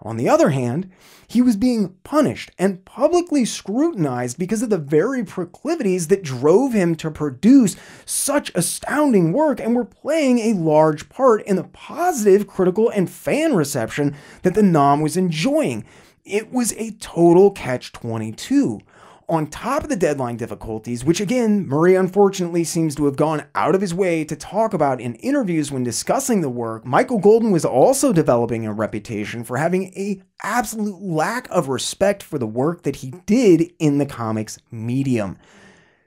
On the other hand, he was being punished and publicly scrutinized because of the very proclivities that drove him to produce such astounding work and were playing a large part in the positive critical and fan reception that the NAM was enjoying. It was a total catch-22. On top of the deadline difficulties, which again, Murray unfortunately seems to have gone out of his way to talk about in interviews when discussing the work, Michael Golden was also developing a reputation for having an absolute lack of respect for the work that he did in the comics medium.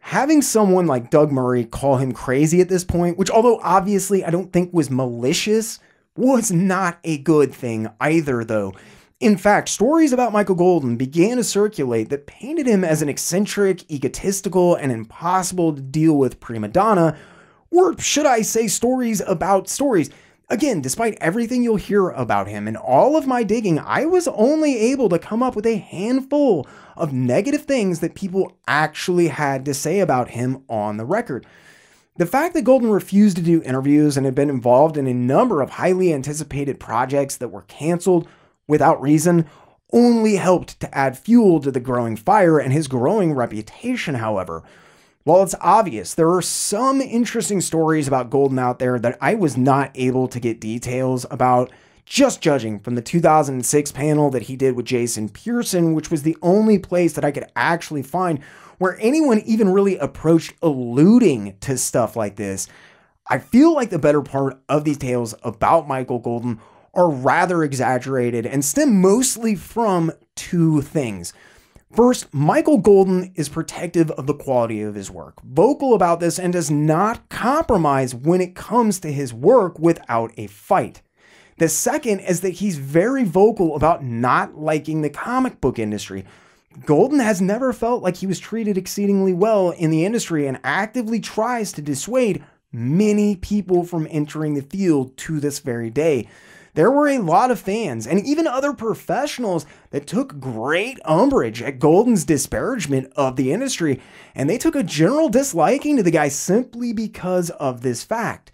Having someone like Doug Murray call him crazy at this point, which although obviously I don't think was malicious, was not a good thing either though. In fact, stories about Michael Golden began to circulate that painted him as an eccentric, egotistical, and impossible to deal with prima donna, or should I say stories about stories. Again, despite everything you'll hear about him and all of my digging, I was only able to come up with a handful of negative things that people actually had to say about him on the record. The fact that Golden refused to do interviews and had been involved in a number of highly anticipated projects that were canceled without reason only helped to add fuel to the growing fire and his growing reputation, however. While it's obvious there are some interesting stories about Golden out there that I was not able to get details about, just judging from the 2006 panel that he did with Jason Pearson, which was the only place that I could actually find where anyone even really approached alluding to stuff like this, I feel like the better part of these tales about Michael Golden are rather exaggerated and stem mostly from two things. First, Michael Golden is protective of the quality of his work, vocal about this, and does not compromise when it comes to his work without a fight. The second is that he's very vocal about not liking the comic book industry. Golden has never felt like he was treated exceedingly well in the industry and actively tries to dissuade many people from entering the field to this very day. There were a lot of fans and even other professionals that took great umbrage at Golden's disparagement of the industry, and they took a general disliking to the guy simply because of this fact.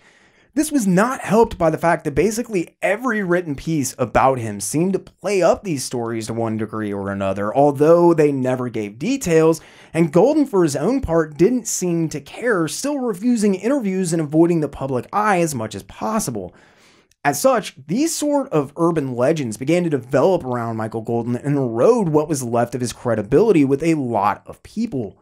This was not helped by the fact that basically every written piece about him seemed to play up these stories to one degree or another, although they never gave details, and Golden, for his own part, didn't seem to care, still refusing interviews and avoiding the public eye as much as possible. As such, these sort of urban legends began to develop around Michael Golden and erode what was left of his credibility with a lot of people.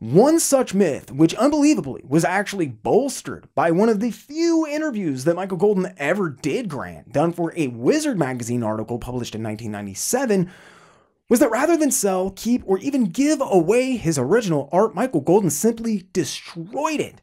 One such myth, which unbelievably was actually bolstered by one of the few interviews that Michael Golden ever did grant, done for a Wizard Magazine article published in 1997, was that rather than sell, keep, or even give away his original art, Michael Golden simply destroyed it.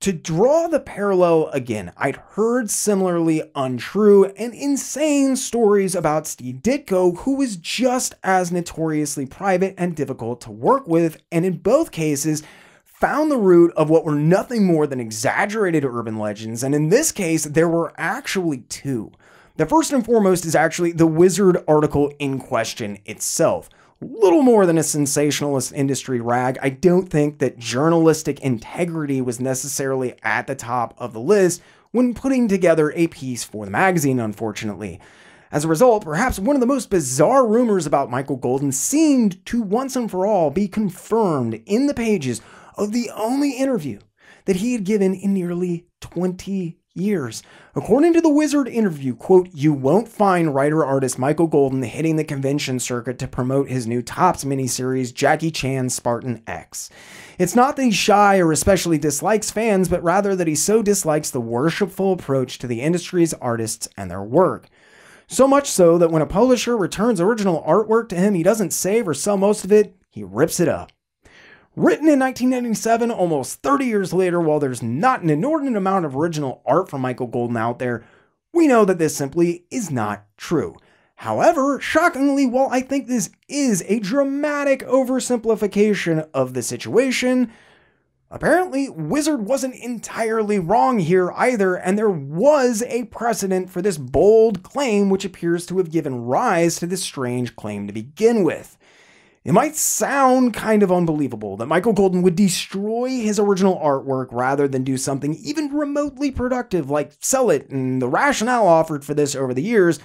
To draw the parallel again, I'd heard similarly untrue and insane stories about Steve Ditko, who was just as notoriously private and difficult to work with, and in both cases found the root of what were nothing more than exaggerated urban legends, and in this case there were actually two. The first and foremost is actually the Wizard article in question itself. Little more than a sensationalist industry rag, I don't think that journalistic integrity was necessarily at the top of the list when putting together a piece for the magazine, unfortunately. As a result, perhaps one of the most bizarre rumors about Michael Golden seemed to once and for all be confirmed in the pages of the only interview that he had given in nearly 20 years. According to the Wizard interview, quote, "You won't find writer-artist Michael Golden hitting the convention circuit to promote his new Topps miniseries, Jackie Chan's Spartan X. It's not that he's shy or especially dislikes fans, but rather that he so dislikes the worshipful approach to the industry's artists and their work. So much so that when a publisher returns original artwork to him, he doesn't save or sell most of it, he rips it up." Written in 1997, almost 30 years later, while there's not an inordinate amount of original art from Michael Golden out there, we know that this simply is not true. However, shockingly, while I think this is a dramatic oversimplification of the situation, apparently Wizard wasn't entirely wrong here either, and there was a precedent for this bold claim which appears to have given rise to this strange claim to begin with. It might sound kind of unbelievable that Michael Golden would destroy his original artwork rather than do something even remotely productive like sell it, and the rationale offered for this over the years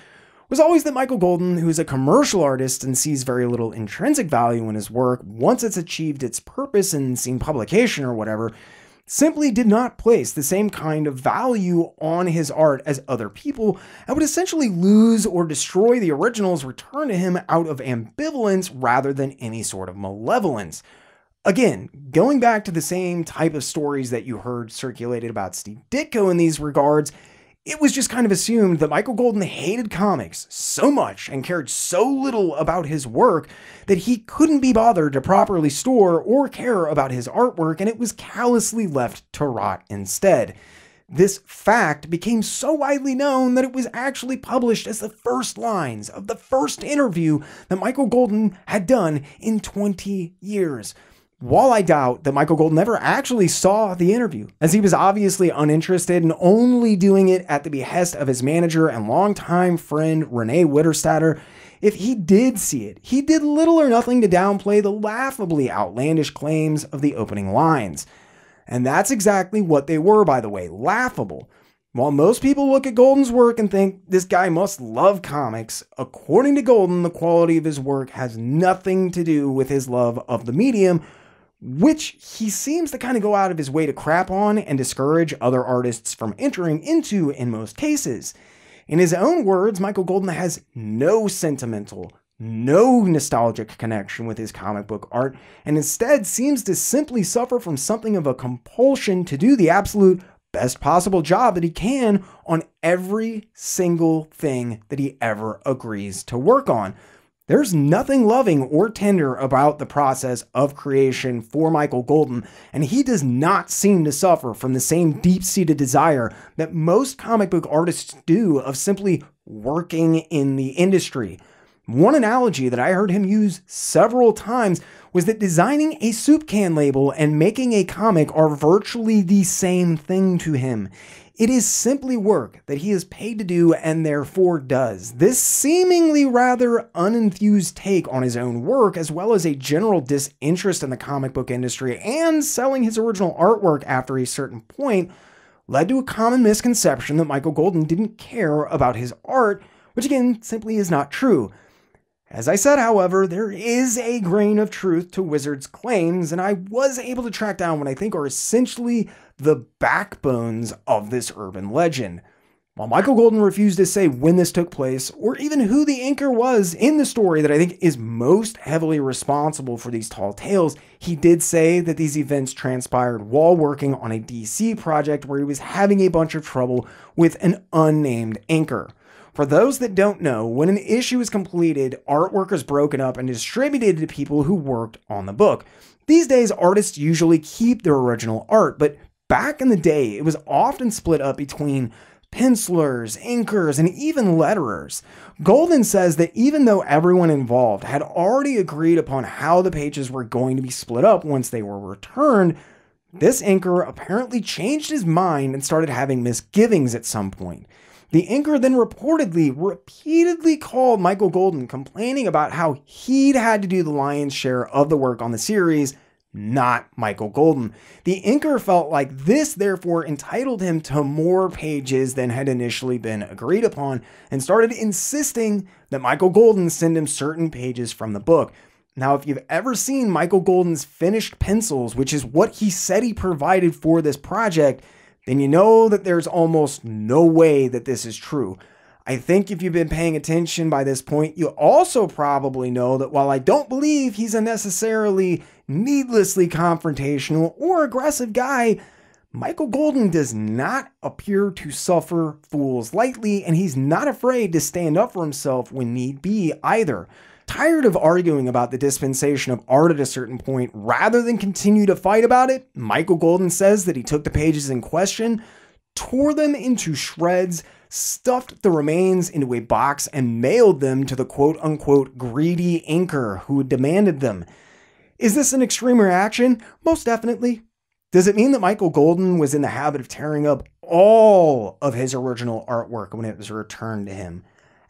was always that Michael Golden, who's a commercial artist and sees very little intrinsic value in his work, once it's achieved its purpose and seen publication or whatever, simply did not place the same kind of value on his art as other people, and would essentially lose or destroy the original's return to him out of ambivalence rather than any sort of malevolence. Again, going back to the same type of stories that you heard circulated about Steve Ditko in these regards, it was just kind of assumed that Michael Golden hated comics so much and cared so little about his work that he couldn't be bothered to properly store or care about his artwork, and it was callously left to rot instead. This fact became so widely known that it was actually published as the first lines of the first interview that Michael Golden had done in 20 years. While I doubt that Michael Golden never actually saw the interview, as he was obviously uninterested and only doing it at the behest of his manager and longtime friend Renee Witterstatter, if he did see it, he did little or nothing to downplay the laughably outlandish claims of the opening lines. And that's exactly what they were, by the way, laughable. While most people look at Golden's work and think this guy must love comics, according to Golden, the quality of his work has nothing to do with his love of the medium, which he seems to kind of go out of his way to crap on and discourage other artists from entering into in most cases. In his own words, Michael Golden has no sentimental, no nostalgic connection with his comic book art, and instead seems to simply suffer from something of a compulsion to do the absolute best possible job that he can on every single thing that he ever agrees to work on. There's nothing loving or tender about the process of creation for Michael Golden, and he does not seem to suffer from the same deep-seated desire that most comic book artists do of simply working in the industry. One analogy that I heard him use several times was that designing a soup can label and making a comic are virtually the same thing to him. It is simply work that he is paid to do and therefore does. This seemingly rather unenthused take on his own work, as well as a general disinterest in the comic book industry and selling his original artwork after a certain point, led to a common misconception that Michael Golden didn't care about his art, which again simply is not true. As I said, however, there is a grain of truth to Wizard's claims, and I was able to track down what I think are essentially the backbones of this urban legend. While Michael Golden refused to say when this took place, or even who the inker was in the story that I think is most heavily responsible for these tall tales, he did say that these events transpired while working on a DC project where he was having a bunch of trouble with an unnamed inker. For those that don't know, when an issue is completed, artwork is broken up and distributed to people who worked on the book. These days, artists usually keep their original art, but back in the day, it was often split up between pencilers, inkers, and even letterers. Golden says that even though everyone involved had already agreed upon how the pages were going to be split up once they were returned, this inker apparently changed his mind and started having misgivings at some point. The inker then reportedly repeatedly called Michael Golden, complaining about how he'd had to do the lion's share of the work on the series, not Michael Golden. The inker felt like this therefore entitled him to more pages than had initially been agreed upon, and started insisting that Michael Golden send him certain pages from the book. Now, if you've ever seen Michael Golden's finished pencils, which is what he said he provided for this project, then you know that there's almost no way that this is true. I think if you've been paying attention by this point, you also probably know that while I don't believe he's a necessarily needlessly confrontational or aggressive guy, Michael Golden does not appear to suffer fools lightly, and he's not afraid to stand up for himself when need be either. Tired of arguing about the dispensation of art at a certain point rather than continue to fight about it, Michael Golden says that he took the pages in question, tore them into shreds, stuffed the remains into a box, and mailed them to the quote-unquote greedy inker who demanded them. Is this an extreme reaction? Most definitely. Does it mean that Michael Golden was in the habit of tearing up all of his original artwork when it was returned to him?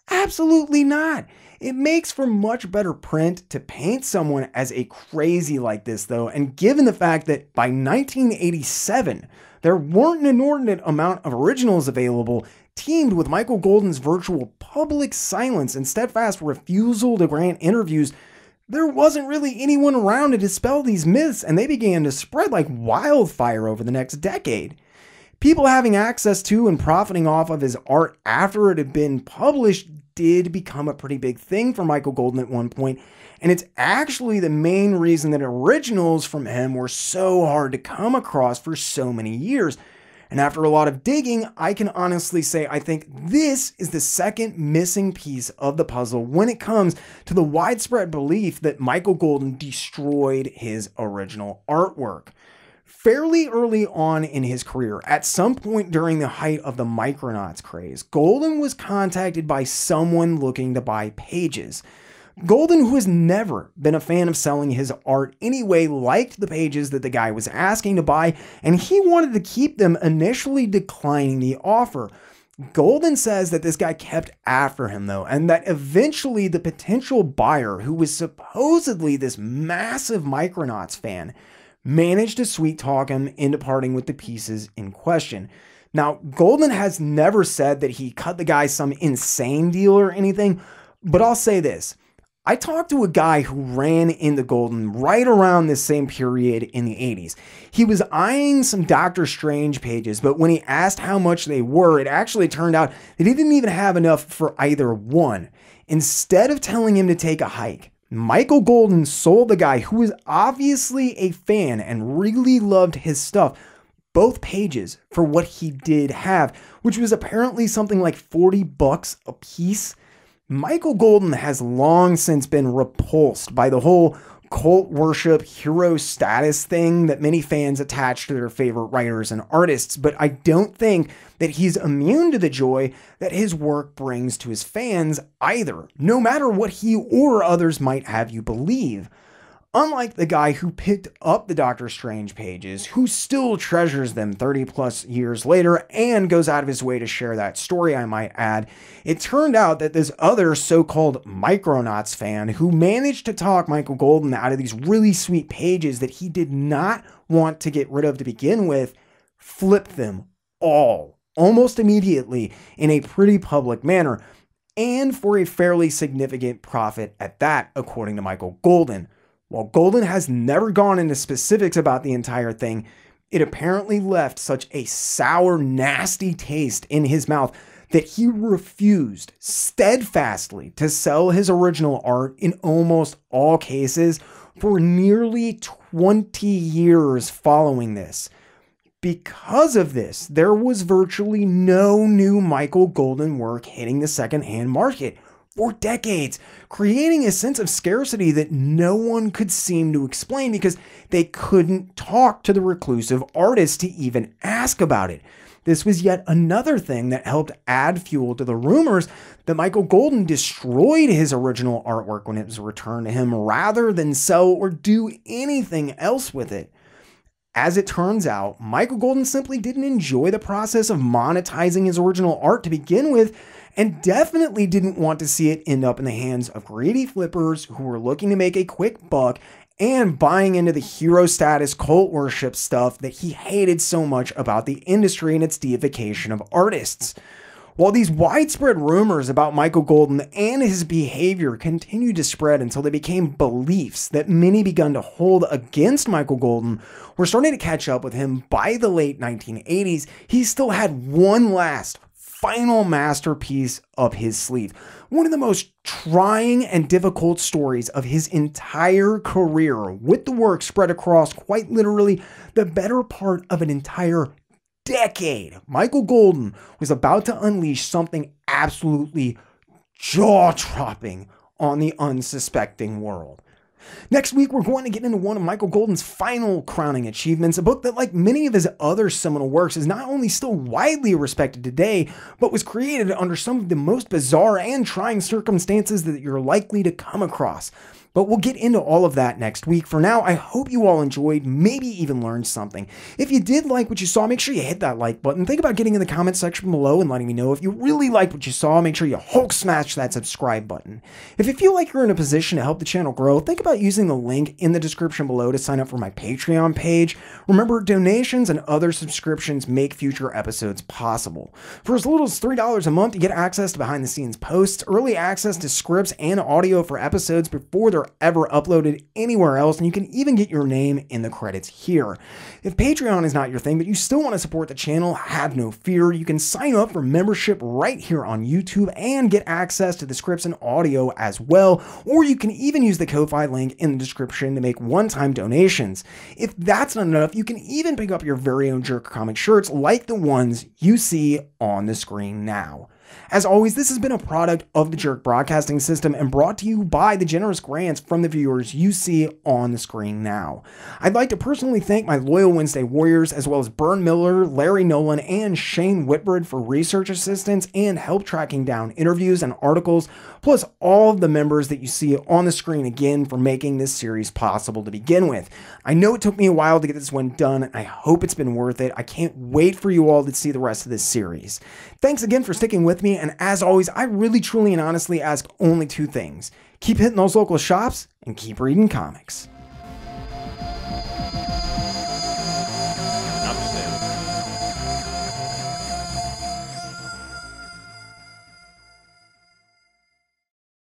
Absolutely not. It makes for much better print to paint someone as a crazy like this, though, and given the fact that by 1987, there weren't an inordinate amount of originals available, teamed with Michael Golden's virtual public silence and steadfast refusal to grant interviews, there wasn't really anyone around to dispel these myths, and they began to spread like wildfire over the next decade. People having access to and profiting off of his art after it had been published did become a pretty big thing for Michael Golden at one point, and it's actually the main reason that originals from him were so hard to come across for so many years. And after a lot of digging, I can honestly say I think this is the second missing piece of the puzzle when it comes to the widespread belief that Michael Golden destroyed his original artwork. Fairly early on in his career, at some point during the height of the Micronauts craze, Golden was contacted by someone looking to buy pages. Golden, who has never been a fan of selling his art anyway, liked the pages that the guy was asking to buy, and he wanted to keep them, initially declining the offer. Golden says that this guy kept after him, though, and that eventually the potential buyer, who was supposedly this massive Micronauts fan, managed to sweet talk him into parting with the pieces in question. Now, Golden has never said that he cut the guy some insane deal or anything, but I'll say this. I talked to a guy who ran into Golden right around this same period in the 80s. He was eyeing some Doctor Strange pages, but when he asked how much they were, it actually turned out that he didn't even have enough for either one. Instead of telling him to take a hike, Michael Golden sold the guy, who was obviously a fan and really loved his stuff, both pages for what he did have, which was apparently something like $40 a piece. Michael Golden has long since been repulsed by the whole cult worship hero status thing that many fans attach to their favorite writers and artists, but I don't think that he's immune to the joy that his work brings to his fans either, no matter what he or others might have you believe. Unlike the guy who picked up the Doctor Strange pages, who still treasures them 30-plus years later and goes out of his way to share that story, I might add, it turned out that this other so-called Micronauts fan, who managed to talk Michael Golden out of these really sweet pages that he did not want to get rid of to begin with, flipped them all, almost immediately, in a pretty public manner, and for a fairly significant profit at that, according to Michael Golden. While Golden has never gone into specifics about the entire thing, it apparently left such a sour, nasty taste in his mouth that he refused steadfastly to sell his original art in almost all cases for nearly 20 years following this. Because of this, there was virtually no new Michael Golden work hitting the secondhand market for decades, creating a sense of scarcity that no one could seem to explain because they couldn't talk to the reclusive artists to even ask about it. This was yet another thing that helped add fuel to the rumors that Michael Golden destroyed his original artwork when it was returned to him rather than sell or do anything else with it. As it turns out, Michael Golden simply didn't enjoy the process of monetizing his original art to begin with, and definitely didn't want to see it end up in the hands of greedy flippers who were looking to make a quick buck and buying into the hero status cult worship stuff that he hated so much about the industry and its deification of artists. While these widespread rumors about Michael Golden and his behavior continued to spread until they became beliefs that many began to hold against Michael Golden, were starting to catch up with him by the late 1980s, he still had one last, final masterpiece up his sleeve. One of the most trying and difficult stories of his entire career, with the work spread across quite literally the better part of an entire decade. Michael Golden was about to unleash something absolutely jaw-dropping on the unsuspecting world. Next week, we're going to get into one of Michael Golden's final crowning achievements, a book that, like many of his other seminal works, is not only still widely respected today, but was created under some of the most bizarre and trying circumstances that you're likely to come across. But we'll get into all of that next week. For now, I hope you all enjoyed, maybe even learned something. If you did like what you saw, make sure you hit that like button. Think about getting in the comment section below and letting me know if you really liked what you saw. Make sure you Hulk smash that subscribe button. If you feel like you're in a position to help the channel grow, think about using the link in the description below to sign up for my Patreon page. Remember, donations and other subscriptions make future episodes possible. For as little as $3 a month, you get access to behind-the-scenes posts, early access to scripts and audio for episodes before they're ever uploaded anywhere else, and you can even get your name in the credits here. If Patreon is not your thing, but you still want to support the channel, have no fear. You can sign up for membership right here on YouTube and get access to the scripts and audio as well, or you can even use the Ko-Fi link in the description to make one-time donations. If that's not enough, you can even pick up your very own Jerk Comic shirts like the ones you see on the screen now. As always, this has been a product of the Jerk Broadcasting System and brought to you by the generous grants from the viewers you see on the screen now. I'd like to personally thank my loyal Wednesday Warriors, as well as Bern Miller, Larry Nolan, and Shane Whitbread for research assistance and help tracking down interviews and articles, plus all of the members that you see on the screen again for making this series possible to begin with. I know it took me a while to get this one done, and I hope it's been worth it. I can't wait for you all to see the rest of this series. Thanks again for sticking with me, and as always, I really, truly, and honestly ask only two things. Keep hitting those local shops and keep reading comics.